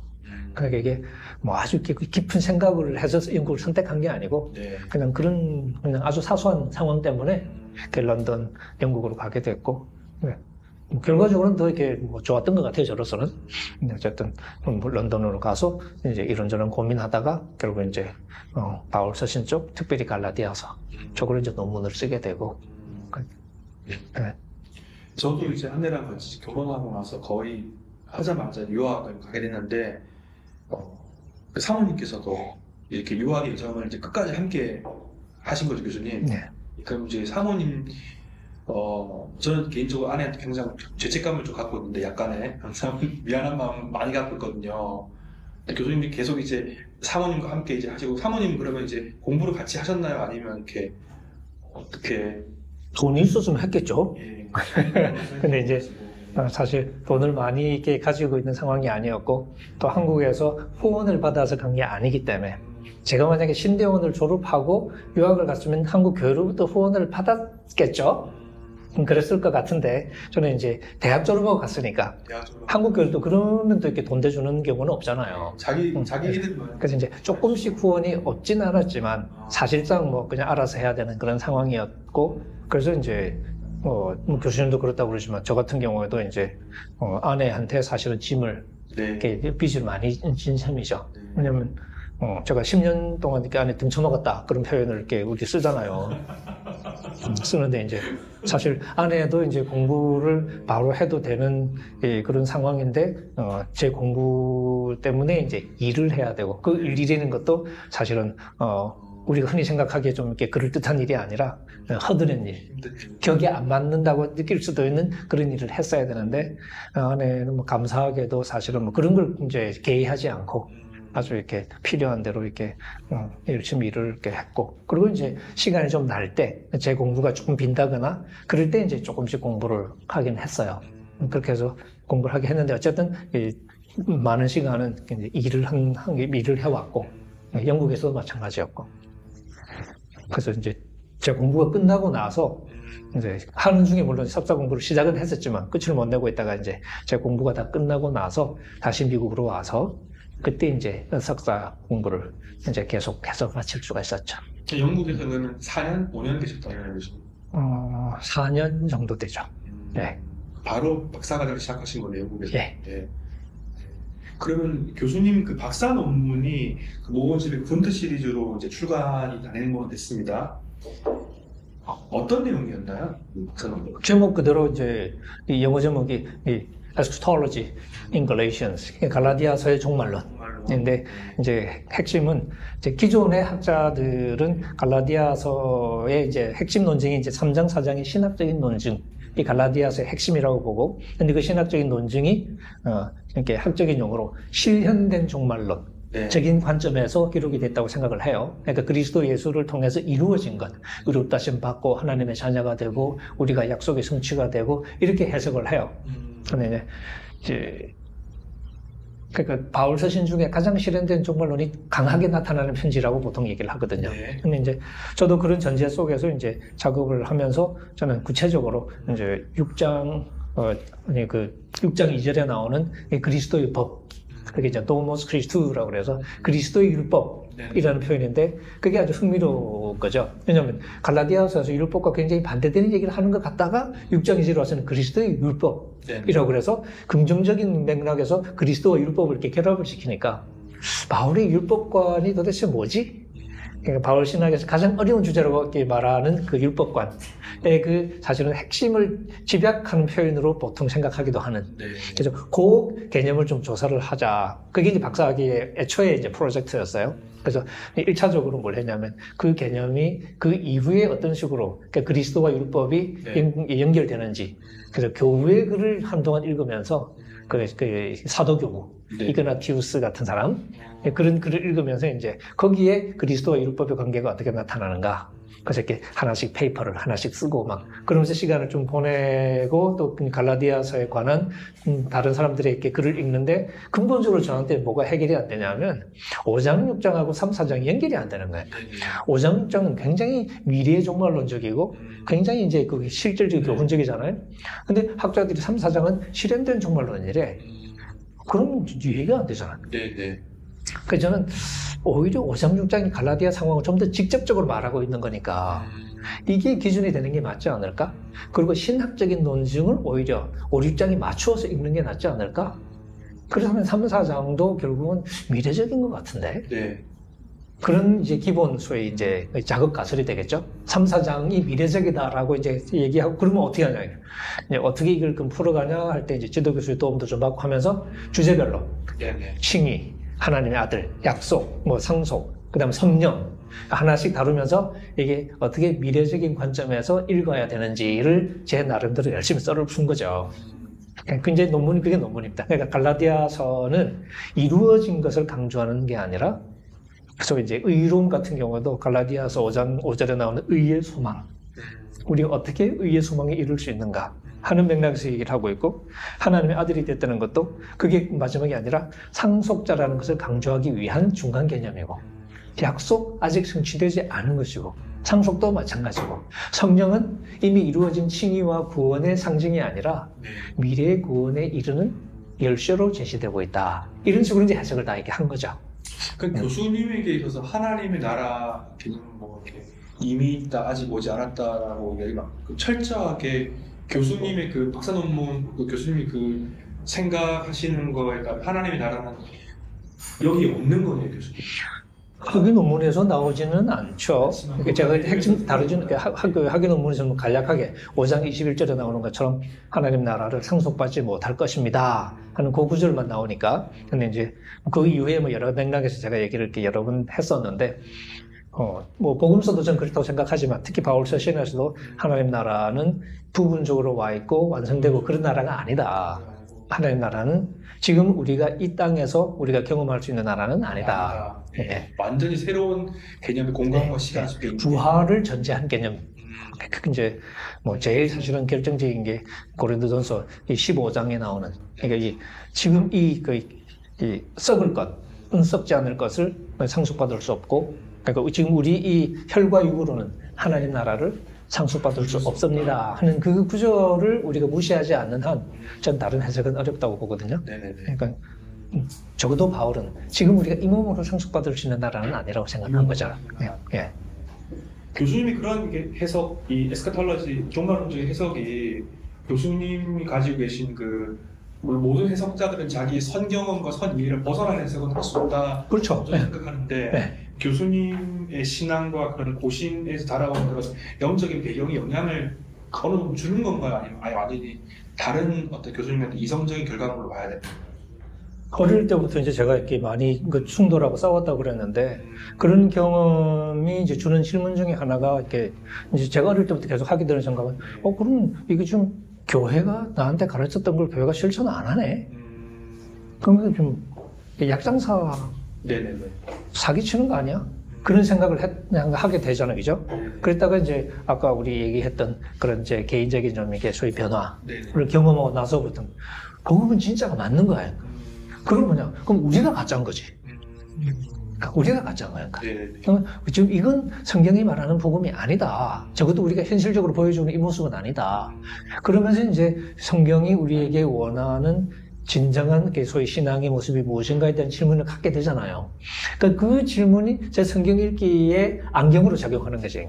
그러니까 이게 뭐 아주 깊은 생각을 해서 영국을 선택한 게 아니고, 그냥 그런 그냥 아주 사소한 상황 때문에 런던 영국으로 가게 됐고, 결과적으로는 더 이렇게 뭐 좋았던 것 같아요, 저로서는. 어쨌든, 런던으로 가서 이제 이런저런 고민하다가 결국 이제, 어, 바울 서신 쪽, 특별히 갈라디아서 쪽으로 이제 논문을 쓰게 되고. 네. 저도 이제 한혜랑 같이 결혼하고 나서 거의 하자마자 유학을 가게 됐는데, 어, 그 사모님께서도 이렇게 유학 일정을 이제 끝까지 함께 하신 거죠, 교수님. 네. 그럼 이제 사모님, 어, 저는 개인적으로 아내한테 굉장히 죄책감을 좀 갖고 있는데, 약간의 항상 미안한 마음을 많이 갖고 있거든요. 교수님이 계속 이제 사모님과 함께 이제 하시고, 사모님 그러면 이제 공부를 같이 하셨나요? 아니면 이렇게 어떻게? 돈이 있었으면 했겠죠. 예. 근데 이제 사실 돈을 많이 이렇게 가지고 있는 상황이 아니었고, 또 한국에서 후원을 받아서 간 게 아니기 때문에, 제가 만약에 신대원을 졸업하고 유학을 갔으면 한국 교회로부터 후원을 받았겠죠. 그랬을 것 같은데, 저는 이제 대학 졸업하고 갔으니까, 한국 교회도 그러면 또 이렇게 돈 대주는 경우는 없잖아요. 자기, 자기 이름 뭐예요? 그래서 이제 조금씩 후원이 없진 않았지만, 사실상 뭐 그냥 알아서 해야 되는 그런 상황이었고, 그래서 이제, 어, 뭐 교수님도 그렇다고 그러지만, 저 같은 경우에도 이제, 어, 아내한테 사실은 짐을, 네. 이렇게 빚을 많이 진 셈이죠. 네. 왜냐면, 어, 제가 십 년 동안 이렇게 안에 등쳐먹었다. 그런 표현을 이렇게 우리 쓰잖아요. 쓰는데 이제 사실 아내도 이제 공부를 바로 해도 되는, 예, 그런 상황인데, 어, 제 공부 때문에 이제 일을 해야 되고, 그 일이라는 것도 사실은, 어, 우리가 흔히 생각하기에 좀 이렇게 그럴듯한 일이 아니라 허드렛 일, 격이 안 맞는다고 느낄 수도 있는 그런 일을 했어야 되는데, 아내는 뭐 감사하게도 사실은 뭐 그런 걸 이제 개의하지 않고 아주 이렇게 필요한 대로 이렇게 열심히 일을 이렇게 했고, 그리고 이제 시간이 좀 날 때, 제 공부가 조금 빈다거나 그럴 때 이제 조금씩 공부를 하긴 했어요. 그렇게 해서 공부를 하게 했는데, 어쨌든 이 많은 시간은 이제 일을 한, 한 일을 해왔고, 영국에서도 마찬가지였고. 그래서 이제 제 공부가 끝나고 나서 이제 하는 중에 물론 석사 공부를 시작은 했었지만 끝을 못 내고 있다가 이제 제 공부가 다 끝나고 나서 다시 미국으로 와서 그때 이제 석사 공부를 이제 계속해서 마칠 수가 있었죠. 영국에서는 사 년, 오 년 계셨다는 거죠? 어, 사 년 정도 되죠. 음, 네. 바로 박사과정을 시작하신 거네요, 영국에서. 예. 네. 그러면 교수님 그 박사 논문이 그 모건집의 군트 시리즈로 이제 출간이 되는 건 됐습니다. 어떤 내용이었나요? 그 제목 그대로 이제 이 영어 제목이 이 Eschatology in Galatians, 갈라디아서의 종말론인데, 이제 핵심은 이제 기존의 학자들은 갈라디아서의 이제 핵심 논쟁이 이제 삼 장, 사 장의 신학적인 논증, 이 갈라디아서의 핵심이라고 보고, 근데 그 신학적인 논증이 어, 이렇게 학적인 용어로 실현된 종말론, 네. 적인 관점에서 기록이 됐다고 생각을 해요. 그러니까 그리스도 예수를 통해서 이루어진 것, 의롭다심 받고 하나님의 자녀가 되고 우리가 약속의 성취가 되고 이렇게 해석을 해요. 그런데 음. 이제 그러니까 바울 서신 중에 가장 실현된 종말론이 강하게 나타나는 편지라고 보통 얘기를 하거든요. 네. 근데 이제 저도 그런 전제 속에서 이제 작업을 하면서 저는 구체적으로 이제 육 장 어, 아니 그 육 장 이 절에 나오는 이 그리스도의 법, 그게 이제 도모스 크리스투라고 그래서 그리스도의 율법이라는 표현인데, 그게 아주 흥미로운 거죠. 왜냐하면 갈라디아서에서 율법과 굉장히 반대되는 얘기를 하는 것 같다가 육 장 이 절에 와서는 그리스도의 율법이라고 그래서 긍정적인 맥락에서 그리스도와 율법을 이렇게 결합을 시키니까, 바울의 율법관이 도대체 뭐지? 그러니까 바울 신학에서 가장 어려운 주제라고 말하는 그 율법관의 그 사실은 핵심을 집약하는 표현으로 보통 생각하기도 하는. 그래서 그 개념을 좀 조사를 하자. 그게 이제 박사학위의 애초에 이제 프로젝트였어요. 그래서 일 차적으로 뭘 했냐면 그 개념이 그 이후에 어떤 식으로 그러니까 그리스도와 율법이 네. 연결되는지. 그래서 교회 글을 한동안 읽으면서 그, 그 사도교구, 네. 이그나티우스 같은 사람 그런 글을 읽으면서 이제 거기에 그리스도와 율법의 관계가 어떻게 나타나는가, 그래서 이렇게 하나씩 페이퍼를 하나씩 쓰고 막 그러면서 시간을 좀 보내고, 또 갈라디아서에 관한 다른 사람들의 이렇게 글을 읽는데, 근본적으로 저한테 뭐가 해결이 안 되냐면 오 장 육 장하고 삼, 사 장이 연결이 안 되는 거예요. 오 장 육 장은 굉장히 미래의 종말론적이고 굉장히 이제 그 실질적이고 교훈적이잖아요. 근데 학자들이 삼, 사 장은 실현된 종말론이래. 그럼 이해가 안 되잖아요. 네, 네. 그래서 저는 오히려 오, 삼, 육 장이 갈라디아 상황을 좀 더 직접적으로 말하고 있는 거니까 이게 기준이 되는 게 맞지 않을까? 그리고 신학적인 논증을 오히려 오, 육 장이 맞추어서 읽는 게 낫지 않을까? 그렇다면 삼, 사 장도 결국은 미래적인 것 같은데? 네. 그런 이제 기본 수의 이제 자극 가설이 되겠죠? 삼, 사 장이 미래적이다라고 이제 얘기하고, 그러면 어떻게 하냐. 이제 어떻게 이걸 좀 풀어가냐 할 때 이제 지도교수의 도움도 좀 받고 하면서 주제별로. 네네. 칭의, 하나님의 아들, 약속, 뭐 상속, 그 다음 성령. 하나씩 다루면서 이게 어떻게 미래적인 관점에서 읽어야 되는지를 제 나름대로 열심히 썰을 푼 거죠. 굉장히 논문이 그게 논문입니다. 그러니까 갈라디아서는 이루어진 것을 강조하는 게 아니라 그래서 이제 의로움 같은 경우도 갈라디아서 오 장 오 절에 나오는 의의 소망, 우리 어떻게 의의 소망에 이룰 수 있는가 하는 맥락에서 얘기를 하고 있고, 하나님의 아들이 됐다는 것도 그게 마지막이 아니라 상속자라는 것을 강조하기 위한 중간 개념이고, 약속 아직 성취되지 않은 것이고, 상속도 마찬가지고, 성령은 이미 이루어진 칭의와 구원의 상징이 아니라 미래의 구원에 이르는 열쇠로 제시되고 있다. 이런 식으로 이제 해석을 다 이렇게 한 거죠. 그 음. 교수님에게 있어서 하나님의 나라 개념은 뭐 이렇게 이미 있다, 아직 오지 않았다라고 얘기가 철저하게 교수님의 그 박사 논문 그 교수님이 그 생각하시는 거에 따라 하나님의 나라는 여기 없는 거네요, 교수님. 학위 논문에서 나오지는 않죠. 제가 핵심 다루지는 학위 논문에서는 간략하게 오 장 이십일 절에 나오는 것처럼 하나님 나라를 상속받지 못할 것입니다 하는 그 구절만 나오니까. 근데 이제 그 이후에 뭐 여러 맥락에서 제가 얘기를 이렇게 여러 번 했었는데, 어, 뭐 복음서도 전 그렇다고 생각하지만 특히 바울서 신에서도 하나님 나라는 부분적으로 와 있고 완성되고 그런 나라가 아니다. 하나님 나라는 지금 우리가 이 땅에서 우리가 경험할 수 있는 나라는 아니다. 아, 네. 네. 완전히 새로운 개념의 공간과 네. 시간 속에 있는 부활을 전제한 개념. 이제 뭐 제일 사실은 결정적인 게 고린도전서 이 십오 장에 나오는, 그러니까 이 지금 이, 그, 이 썩을 것은 썩지 않을 것을 상속받을 수 없고, 그러니까 지금 우리 이 혈과 육으로는 하나님 나라를 상속받을 수 없습니다 하는 그 구절을 우리가 무시하지 않는 한 전 다른 해석은 어렵다고 보거든요. 네네네. 그러니까 적어도 바울은 지금 우리가 이 몸으로 상속받을 수 있는 나라는 아니라고 생각한 거죠. 아. 예. 교수님이 그런 해석, 이 에스카탈러지 종말론적인 해석이 교수님이 가지고 계신 그 모든 해석자들은 자기 선경험과 선의를 벗어난 해석은 할 수 없다. 그렇죠. 네. 생각하는데 네. 교수님의 신앙과 그런 고신에서 자라온 그런 영적인 배경이 영향을 어느 정도 주는 건가요? 아니면 아예 완전히 다른 어떤 교수님한테 이성적인 결과물로 봐야 됩니까? 어릴 때부터 이제 제가 이렇게 많이 그 충돌하고 싸웠다고 그랬는데, 그런 경험이 이제 주는 질문 중에 하나가 이렇게 이제 제가 어릴 때부터 계속 하게 되는 생각은, 어, 그럼 이게 좀 교회가 나한테 가르쳤던 걸 교회가 실천 안 하네? 음... 그러면 좀 약장사 네네네. 사기치는 거 아니야? 그런 생각을 했, 하게 되잖아요, 그죠? 그랬다가 이제 아까 우리 얘기했던 그런 이제 개인적인 좀 이렇게 소위 변화를 네네. 경험하고 나서부터 복음은 진짜가 맞는 거야. 그럼 뭐냐? 그럼 우리가 가짜인 거지. 우리가 가짜인 거야. 그러니까. 지금 이건 성경이 말하는 복음이 아니다. 적어도 우리가 현실적으로 보여주는 이 모습은 아니다. 그러면서 이제 성경이 우리에게 원하는 진정한 소위 신앙의 모습이 무엇인가에 대한 질문을 갖게 되잖아요. 그러니까 그 질문이 제 성경 읽기에 안경으로 작용하는 거죠.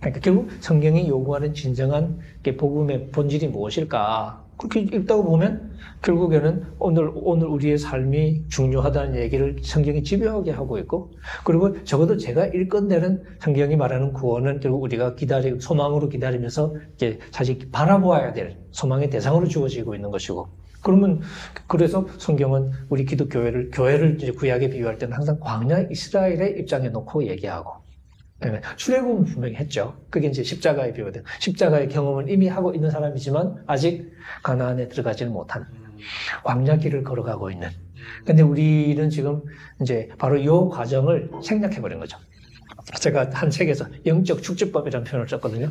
그러니까 결국 성경이 요구하는 진정한 복음의 본질이 무엇일까? 그렇게 읽다 보면 결국에는 오늘 오늘 우리의 삶이 중요하다는 얘기를 성경이 집요하게 하고 있고, 그리고 적어도 제가 읽건대는 성경이 말하는 구원은 결국 우리가 기다리고 소망으로 기다리면서 이제 사실 바라보아야 될 소망의 대상으로 주어지고 있는 것이고, 그러면 그래서 성경은 우리 기독교회를 교회를 이제 구약에 비유할 때는 항상 광야 이스라엘의 입장에 놓고 얘기하고. 네, 출애굽은 분명히 했죠. 그게 이제 십자가의 비유거든. 십자가의 경험을 이미 하고 있는 사람이지만 아직 가나안에 들어가지는 못한 광야 길을 걸어가고 있는. 근데 우리는 지금 이제 바로 이 과정을 생략해버린 거죠. 제가 한 책에서 영적 축제법이라는 표현을 썼거든요.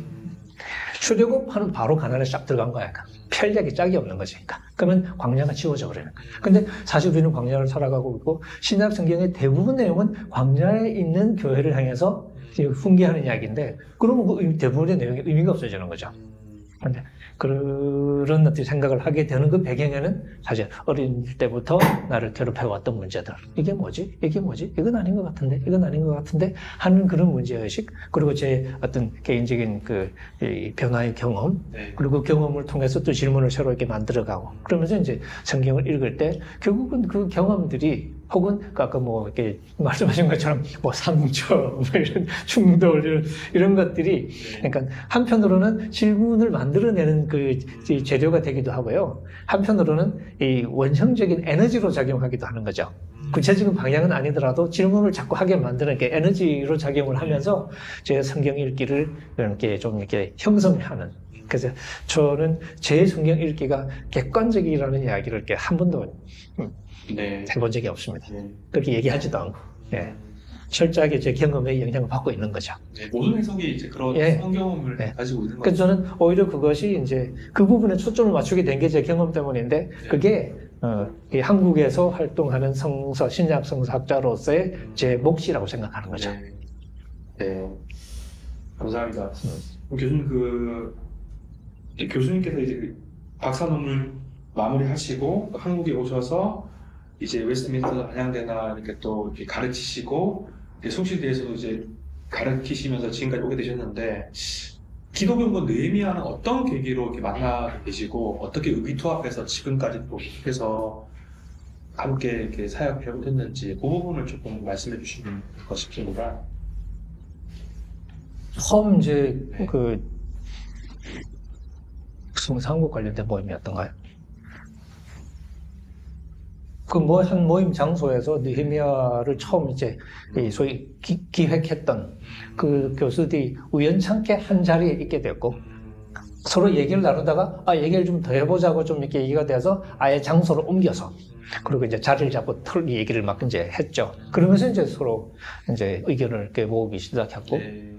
출애굽하는 바로 가나안에 싹 들어간 거야. 편리하게 짝이 없는 거지. 그러면 광야가 지워져 버리는 거야. 근데 사실 우리는 광야를 살아가고 있고, 신약 성경의 대부분 내용은 광야에 있는 교회를 향해서 훈계하는 이야기인데, 그러면 그 대부분의 내용이 의미가 없어지는 거죠. 그런 어떤 생각을 하게 되는 그 배경에는 사실 어린 때부터 나를 괴롭혀왔던 문제들, 이게 뭐지? 이게 뭐지? 이건 아닌 것 같은데? 이건 아닌 것 같은데? 하는 그런 문제의식, 그리고 제 어떤 개인적인 그 변화의 경험, 그리고 경험을 통해서 또 질문을 새로 이렇게 만들어가고, 그러면서 이제 성경을 읽을 때 결국은 그 경험들이, 혹은 아까 뭐 이렇게 말씀하신 것처럼 뭐 상처, 이런 충돌, 이런, 이런 것들이, 그러니까 한편으로는 질문을 만들어내는 그 재료가 되기도 하고요, 한편으로는 이 원형적인 에너지로 작용하기도 하는 거죠. 구체적인 방향은 아니더라도 질문을 자꾸 하게 만드는 게 에너지로 작용을 하면서 제 성경 읽기를 이렇게 좀 이렇게 형성하는. 그래서 저는 제 성경 읽기가 객관적이라는 이야기를 이렇게 한 번도 네. 해본 적이 없습니다. 네. 그렇게 얘기하지도 않고, 예. 철저하게 제 경험에 영향을 받고 있는 거죠. 네, 모든 해석이 이제 그런 예. 성경험을 예. 가지고 있는 거죠. 그래서 저는 오히려 그것이 이제 그 부분에 초점을 맞추게 된 게 제 경험 때문인데, 네. 그게 어, 이 한국에서 활동하는 성서, 신약 성서학자로서의 제 몫이라고 생각하는 거죠. 네. 네. 감사합니다. 음. 교수님, 그, 교수님께서 이제 박사 논문을 마무리하시고 한국에 오셔서 이제 웨스트민스터 한양대나 이렇게 또 이렇게 가르치시고 숭실대에서도 이제 가르치시면서 지금까지 오게 되셨는데, 기독연구원 느헤미야는 어떤 계기로 이렇게 만나게 되시고 어떻게 의기투합해서 지금까지 또 계속해서 함께 이렇게 사역을 했는지 그 부분을 조금 말씀해 주시면 더 싶습니다. 처음 이제 네. 그 한국 관련된 모임이었던가요? 그 뭐 한 모임 장소에서 느헤미야를 처음 이제 소위 기, 기획했던 그 교수들이 우연찮게 한 자리에 있게 됐고, 서로 얘기를 나누다가 아 얘기를 좀 더 해보자고 좀 이렇게 얘기가 돼서 아예 장소를 옮겨서, 그리고 이제 자리를 잡고 털 얘기를 막 이제 했죠. 그러면서 이제 서로 이제 의견을 이렇게 모으기 시작했고.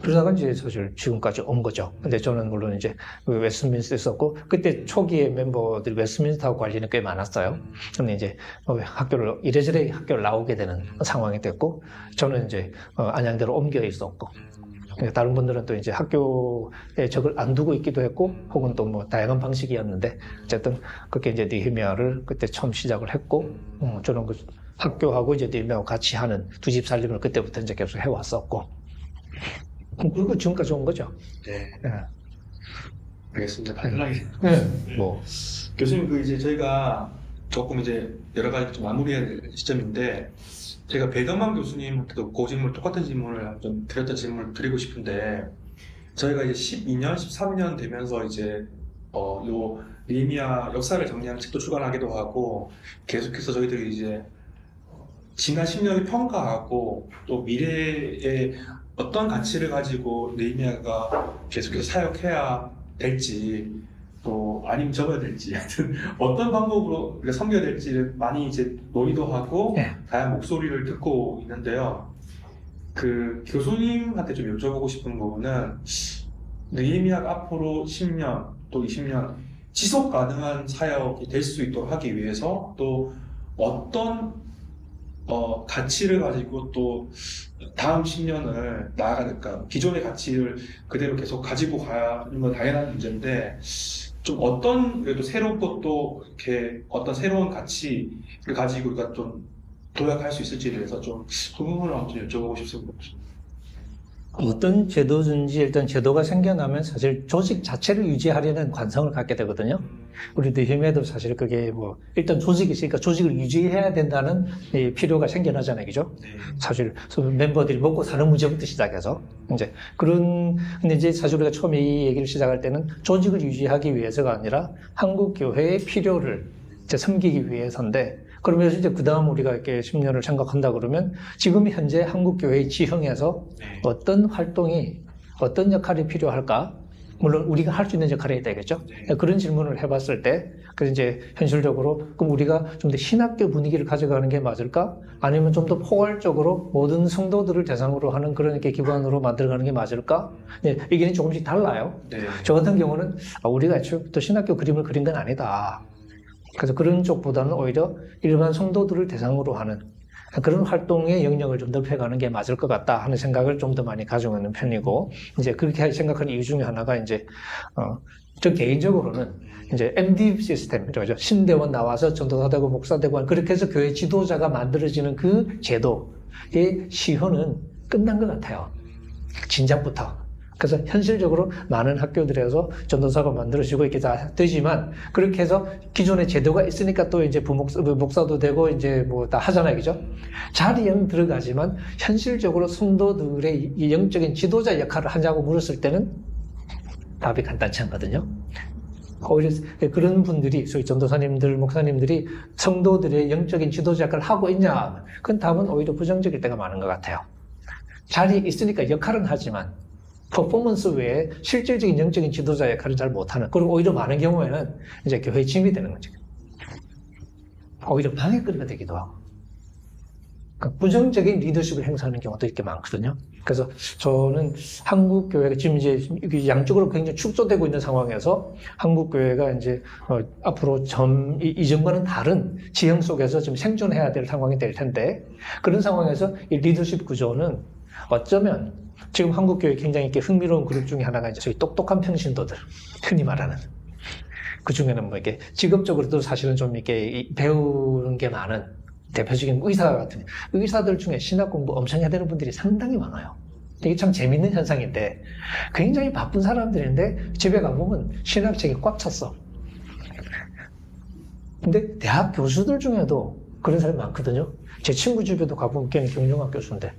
그러다가 이제 사실 지금까지 온 거죠. 근데 저는 물론 이제 웨스트민스터에 있었고, 그때 초기에 멤버들이 웨스트민스터하고 관련이 꽤 많았어요. 근데 이제 학교를, 이래저래 학교를 나오게 되는 상황이 됐고, 저는 이제 안양대로 옮겨 있었고, 다른 분들은 또 이제 학교에 적을 안 두고 있기도 했고, 혹은 또 뭐 다양한 방식이었는데, 어쨌든 그렇게 이제 느헤미야를 그때 처음 시작을 했고, 저는 그 학교하고 이제 느헤미야하고 같이 하는 두 집 살림을 그때부터 이제 계속 해왔었고, 그리고 지금까지 온 거죠. 네. 네. 알겠습니다. 간단하게. 네. 뭐. 교수님, 그 이제 저희가 조금 이제 여러 가지 좀 마무리해야 될 시점인데, 제가 배경만 교수님한테도 그 질문, 똑같은 질문을 좀 드렸던 질문을 드리고 싶은데, 저희가 이제 십이 년, 십삼 년 되면서 이제, 어, 요, 느헤미야 역사를 정리하는 책도 출간하기도 하고, 계속해서 저희들이 이제, 지난 십 년을 평가하고, 또 미래에 어떤 가치를 가지고 느헤미야가 계속해서 사역해야 될지, 또 아니면 접어야 될지, 하여튼 어떤 방법으로 우리가 섬겨야 될지를 많이 이제 논의도 하고 네. 다양한 목소리를 듣고 있는데요. 그 교수님한테 좀 여쭤보고 싶은 부분은, 느헤미야가 앞으로 십 년 또 이십 년 지속 가능한 사역이 될 수 있도록 하기 위해서 또 어떤 어, 가치를 가지고 또 다음 십 년을 나아가야 될까? 기존의 가치를 그대로 계속 가지고 가는 건 당연한 문제인데, 좀 어떤, 그래도 새롭고 또 이렇게 어떤 새로운 가치를 가지고 우리가 좀 도약할 수 있을지에 대해서 좀 그 부분을 한번 여쭤보고 싶습니다. 어떤 제도든지 일단 제도가 생겨나면 사실 조직 자체를 유지하려는 관성을 갖게 되거든요. 우리 느헤미야도 사실 그게 뭐 일단 조직이 있으니까 조직을 유지해야 된다는 이 필요가 생겨나잖아요, 그죠? 사실 멤버들이 먹고 사는 문제부터 시작해서 이제 그런, 근데 이제 사실 우리가 처음에 이 얘기를 시작할 때는 조직을 유지하기 위해서가 아니라 한국 교회의 필요를 이제 섬기기 위해서인데, 그러면서 이제 그 다음 우리가 이렇게 십 년을 생각한다 그러면 지금 현재 한국교회의 지형에서 네. 어떤 활동이, 어떤 역할이 필요할까? 물론 우리가 할 수 있는 역할이 있다, 되겠죠? 네. 그런 질문을 해봤을 때, 그래서 이제 현실적으로, 그럼 우리가 좀 더 신학교 분위기를 가져가는 게 맞을까? 아니면 좀 더 포괄적으로 모든 성도들을 대상으로 하는 그런 이렇게 기반으로 만들어가는 게 맞을까? 네, 의견이 조금씩 달라요. 네. 저 같은 경우는 우리가 애초부터 신학교 그림을 그린 건 아니다. 그래서 그런 쪽보다는 오히려 일반 성도들을 대상으로 하는 그런 활동의 영역을 좀 넓혀가는 게 맞을 것 같다 하는 생각을 좀 더 많이 가지고 있는 편이고, 이제 그렇게 생각하는 이유 중에 하나가 이제 어, 저 개인적으로는 이제 엠디 시스템, 그죠? 신대원 나와서 전도사 되고 목사 되고 그렇게 해서 교회 지도자가 만들어지는 그 제도의 시효는 끝난 것 같아요. 진작부터. 그래서 현실적으로 많은 학교들에서 전도사가 만들어지고 이렇게 다 되지만, 그렇게 해서 기존의 제도가 있으니까 또 이제 부목사, 목사도 되고 이제 뭐 다 하잖아요. 그죠? 자리에는 들어가지만 현실적으로 성도들의 영적인 지도자 역할을 하냐고 물었을 때는 답이 간단치 않거든요. 오히려 그런 분들이, 소위 전도사님들, 목사님들이 성도들의 영적인 지도자 역할을 하고 있냐? 그건 답은 오히려 부정적일 때가 많은 것 같아요. 자리에 있으니까 역할은 하지만 퍼포먼스 외에 실질적인 영적인 지도자 역할을 잘 못하는, 그리고 오히려 많은 경우에는 이제 교회 짐이 되는 거죠. 오히려 방해거리가 되기도 하고. 그러니까 부정적인 리더십을 행사하는 경우도 이렇게 많거든요. 그래서 저는 한국 교회가 지금 이제 양쪽으로 굉장히 축소되고 있는 상황에서 한국 교회가 이제 어 앞으로 점 이전과는 다른 지형 속에서 좀 생존해야 될 상황이 될 텐데, 그런 상황에서 이 리더십 구조는 어쩌면 지금 한국 교회 굉장히 이렇게 흥미로운 그룹 중에 하나가 이제 저희 똑똑한 평신도들, 흔히 말하는. 그 중에는 뭐 이렇게 직업적으로도 사실은 좀 이렇게 배우는 게 많은 대표적인 의사 같은 의사들 중에 신학 공부 엄청 해야 되는 분들이 상당히 많아요. 이게 참 재밌는 현상인데, 굉장히 바쁜 사람들인데 집에 가보면 신학책이 꽉 찼어. 근데 대학 교수들 중에도 그런 사람이 많거든요. 제 친구 집에도 가보면 걔는 경영학 교수인데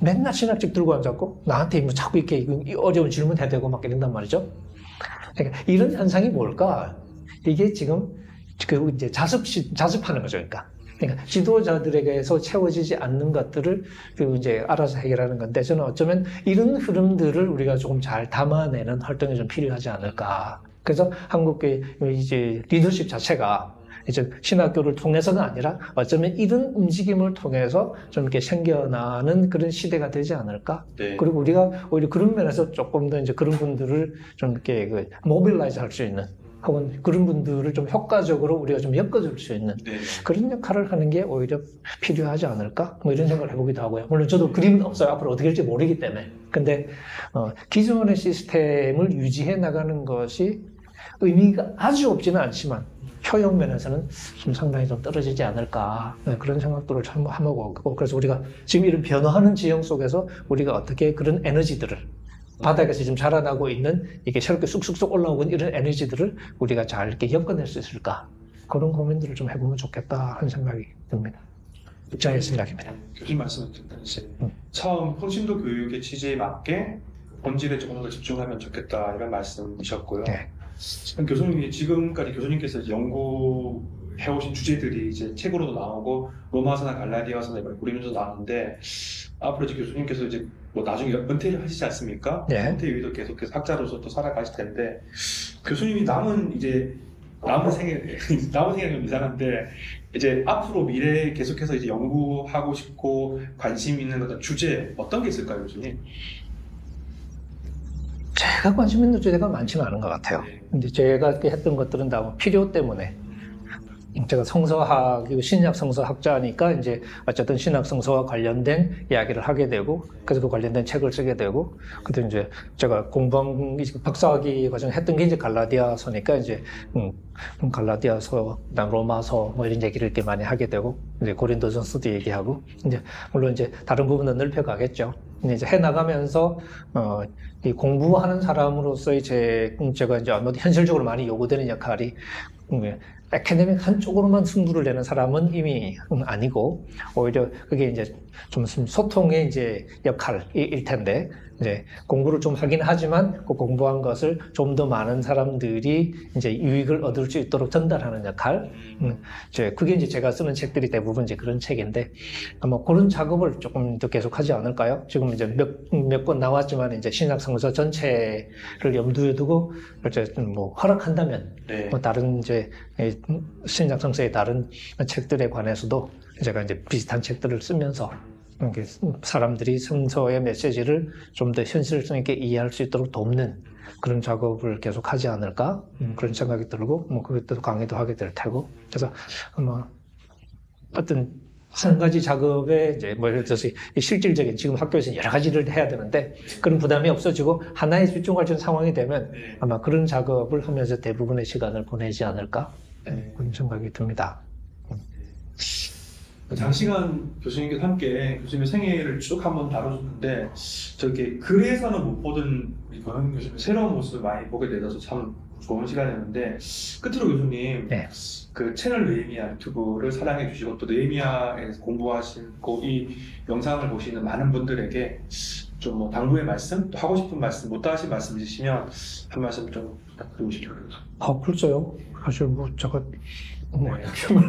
맨날 신학책 들고 앉았고 나한테 뭐 자꾸 이렇게 어려운 질문 해야 되고 막 이런단 말이죠. 그러니까 이런 현상이 뭘까? 이게 지금 그 이제 자습 자습하는 거죠, 그러니까. 그러니까 지도자들에게서 채워지지 않는 것들을 그 이제 알아서 해결하는 건데, 저는 어쩌면 이런 흐름들을 우리가 조금 잘 담아내는 활동이 좀 필요하지 않을까. 그래서 한국의 이제 리더십 자체가 이제 신학교를 통해서는 아니라 어쩌면 이런 움직임을 통해서 좀 이렇게 생겨나는 그런 시대가 되지 않을까? 네. 그리고 우리가 오히려 그런 면에서 조금 더 이제 그런 분들을 좀 이렇게 그 모빌라이즈 할 수 있는, 혹은 그런 분들을 좀 효과적으로 우리가 좀 엮어줄 수 있는, 네, 그런 역할을 하는 게 오히려 필요하지 않을까? 뭐 이런 생각을 해보기도 하고요. 물론 저도 그림은 없어요. 앞으로 어떻게 될지 모르기 때문에. 근데 어, 기존의 시스템을 유지해 나가는 것이 의미가 아주 없지는 않지만 효용 면에서는 좀 상당히 좀 떨어지지 않을까, 네, 그런 생각들을 참 하고, 그래서 우리가 지금 이런 변화하는 지형 속에서 우리가 어떻게 그런 에너지들을, 바닥에서 지금 자라나고 있는 이게 새롭게 쑥쑥쑥 올라오는 이런 에너지들을 우리가 잘 이렇게 엮어낼 수 있을까, 그런 고민들을 좀 해보면 좋겠다 하는 생각이 듭니다. 입장했습니다. 교수님 말씀을 듣다 이제 음. 처음 평신도 교육의 취지에 맞게 본질에 조금 더 집중하면 좋겠다 이런 말씀이셨고요. 네. 교수님이 지금까지 교수님께서 연구해오신 주제들이 이제 책으로도 나오고 로마서나 갈라디아서나 고린도서 나오는데, 앞으로 이제 교수님께서 이제 뭐 나중에 은퇴를 하시지 않습니까? 예. 은퇴 이후에도 계속해서 학자로서 또 살아가실 텐데, 교수님이 남은 이제 남은 생애 남은 생애가 좀 이상한데, 이제 앞으로 미래에 계속해서 이제 연구하고 싶고 관심 있는 어떤 주제 어떤 게 있을까요, 교수님? 제가 관심 있는 주제가 많지는 않은 것 같아요. 근데 제가 했던 것들은 다 필요 때문에, 제가 성서학, 신약 성서학자니까 이제 어쨌든 신학 성서와 관련된 이야기를 하게 되고, 그래서 그 관련된 책을 쓰게 되고, 그때 이제 제가 공부한 박사학위 과정에 했던 게 이제 갈라디아서니까 이제 음, 갈라디아서, 그다음 로마서 뭐 이런 얘기를 이렇게 많이 하게 되고, 이제 고린도전서도 얘기하고, 이제 물론 이제 다른 부분은 넓혀가겠죠. 이제 해 나가면서 어, 이 공부하는 사람으로서의 제 제가 이제 현실적으로 많이 요구되는 역할이 음, 애케데믹 한쪽으로만 승부를 내는 사람은 이미 아니고, 오히려 그게 이제 좀 소통의 이제 역할일 텐데, 이제 공부를 좀 하긴 하지만 그 공부한 것을 좀 더 많은 사람들이 이제 유익을 얻을 수 있도록 전달하는 역할. 음, 이제 그게 이제 제가 쓰는 책들이 대부분 이제 그런 책인데, 아마 그런 작업을 조금 더 계속하지 않을까요? 지금 이제 몇 몇 권 나왔지만 이제 신학 성서 전체를 염두에 두고 이제 뭐 허락한다면, 네, 뭐 다른 이제 신학 성서의 다른 책들에 관해서도 제가 이제 비슷한 책들을 쓰면서 사람들이 성서의 메시지를 좀 더 현실성 있게 이해할 수 있도록 돕는 그런 작업을 계속 하지 않을까, 음, 그런 생각이 들고, 뭐 그것도 강의도 하게 될 테고. 그래서 아마 어떤 한 가지 작업에 이제 뭐 예를 들어서 실질적인 지금 학교에서 여러 가지를 해야 되는데 그런 부담이 없어지고 하나에 집중할 수 있는 상황이 되면 아마 그런 작업을 하면서 대부분의 시간을 보내지 않을까 그런 생각이 듭니다. 장시간 교수님과 함께 교수님의 생애를 쭉 한번 다뤄줬는데 저렇게 글에서는 못 보던 우리 권연경 교수님의 새로운 모습을 많이 보게 되어서 참 좋은 시간이었는데 끝으로 교수님 네. 그 채널 느헤미야 유튜브를 사랑해 주시고 또 느헤미야에서 공부하신 이 영상을 보시는 많은 분들에게 좀 뭐 당부의 말씀, 또 하고 싶은 말씀, 못다 하신 말씀 있으시면 한 말씀 좀 부탁드리고 싶습니다. 아 글쎄요. 사실 뭐 제가 뭐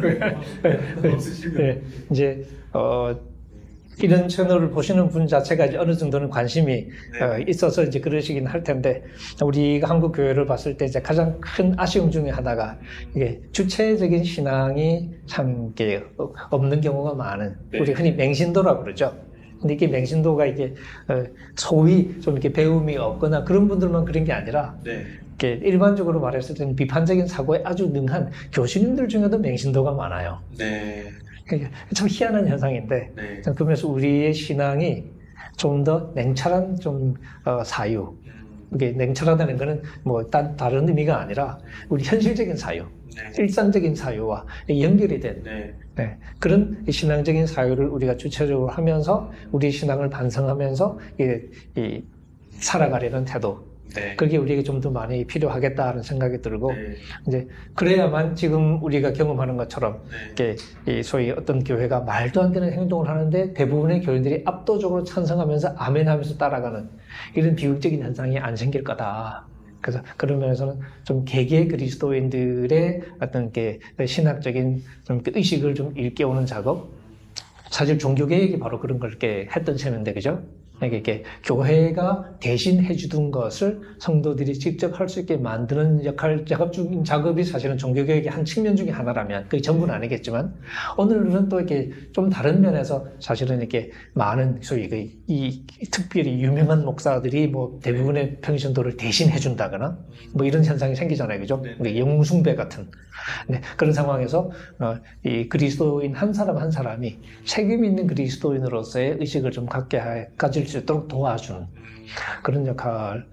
네. 네. 이제 어 이런 채널을 보시는 분 자체가 이제 어느 정도는 관심이 네. 어, 있어서 이제 그러시긴 할 텐데 우리가 한국 교회를 봤을 때 이제 가장 큰 아쉬움 중에 하나가 이게 주체적인 신앙이 참 이게 없는 경우가 많은 네. 우리 흔히 맹신도라고 그러죠. 근데 이게 맹신도가 이게 소위 좀 이렇게 배움이 없거나 그런 분들만 그런 게 아니라 네. 이렇게 일반적으로 말했을 때는 비판적인 사고에 아주 능한 교수님들 중에도 맹신도가 많아요. 네. 참 희한한 현상인데 네. 그러면서 우리의 신앙이 좀 더 냉철한 좀 어, 사유 이게 냉철하다는 거는 뭐 딴, 다른 의미가 아니라 우리 현실적인 사유 네. 일상적인 사유와 연결이 된 네. 네. 그런 신앙적인 사유를 우리가 주체적으로 하면서 우리의 신앙을 반성하면서 이, 이 살아가려는 태도 네. 그게 우리에게 좀 더 많이 필요하겠다는 생각이 들고 네. 이제 그래야만 지금 우리가 경험하는 것처럼 네. 이게 소위 어떤 교회가 말도 안 되는 행동을 하는데 대부분의 교인들이 압도적으로 찬성하면서 아멘하면서 따라가는 이런 비극적인 현상이 안 생길 거다. 그래서 그런 면에서는 좀 개개 그리스도인들의 어떤 게 신학적인 좀 의식을 좀 일깨우는 작업. 사실 종교개혁이 바로 그런 걸 이렇게 했던 셈인데 그죠? 이렇게 교회가 대신 해주던 것을 성도들이 직접 할 수 있게 만드는 역할, 작업 중, 작업이 사실은 종교개혁의 한 측면 중에 하나라면, 그게 전부는 아니겠지만, 오늘은 또 이렇게 좀 다른 면에서 사실은 이렇게 많은, 소위 그, 이, 특별히 유명한 목사들이 뭐 대부분의 평신도를 대신 해준다거나, 뭐 이런 현상이 생기잖아요. 그죠? 영웅숭배 같은. 네, 그런 상황에서, 어, 이 그리스도인 한 사람 한 사람이 책임 있는 그리스도인으로서의 의식을 좀 갖게, 하, 가질 수 있도록 도와주는 그런 역할을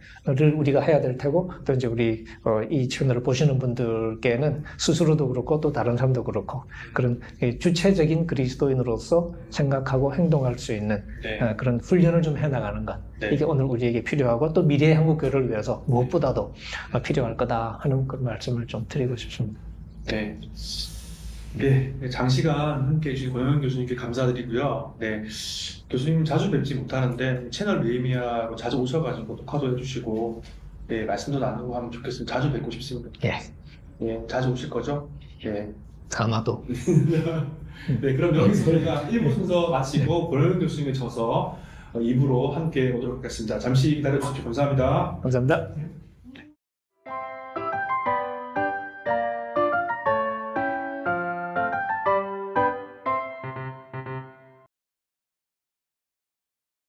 우리가 해야 될 테고 또 이제 우리 이 채널을 보시는 분들께는 스스로도 그렇고 또 다른 사람도 그렇고 그런 주체적인 그리스도인으로서 생각하고 행동할 수 있는 네. 그런 훈련을 좀 해나가는 것 네. 이게 오늘 우리에게 필요하고 또 미래의 한국교회를 위해서 무엇보다도 네. 필요할 거다 하는 그런 말씀을 좀 드리고 싶습니다. 네. 네, 장시간 함께 해주신 권연경 교수님께 감사드리고요. 네, 교수님 자주 뵙지 못하는데 채널 느헤미야로 자주 오셔가지고 녹화도 해주시고 네 말씀도 나누고 하면 좋겠습니다. 자주 뵙고 싶습니다. 예, 예, 자주 오실 거죠? 예, 아마도. 네, 그럼 여기서 저희가 일 부 순서 마치고 권연경 교수님에 져서 이 부로 함께 오도록 하겠습니다. 잠시 기다려주십시오. 감사합니다. 감사합니다.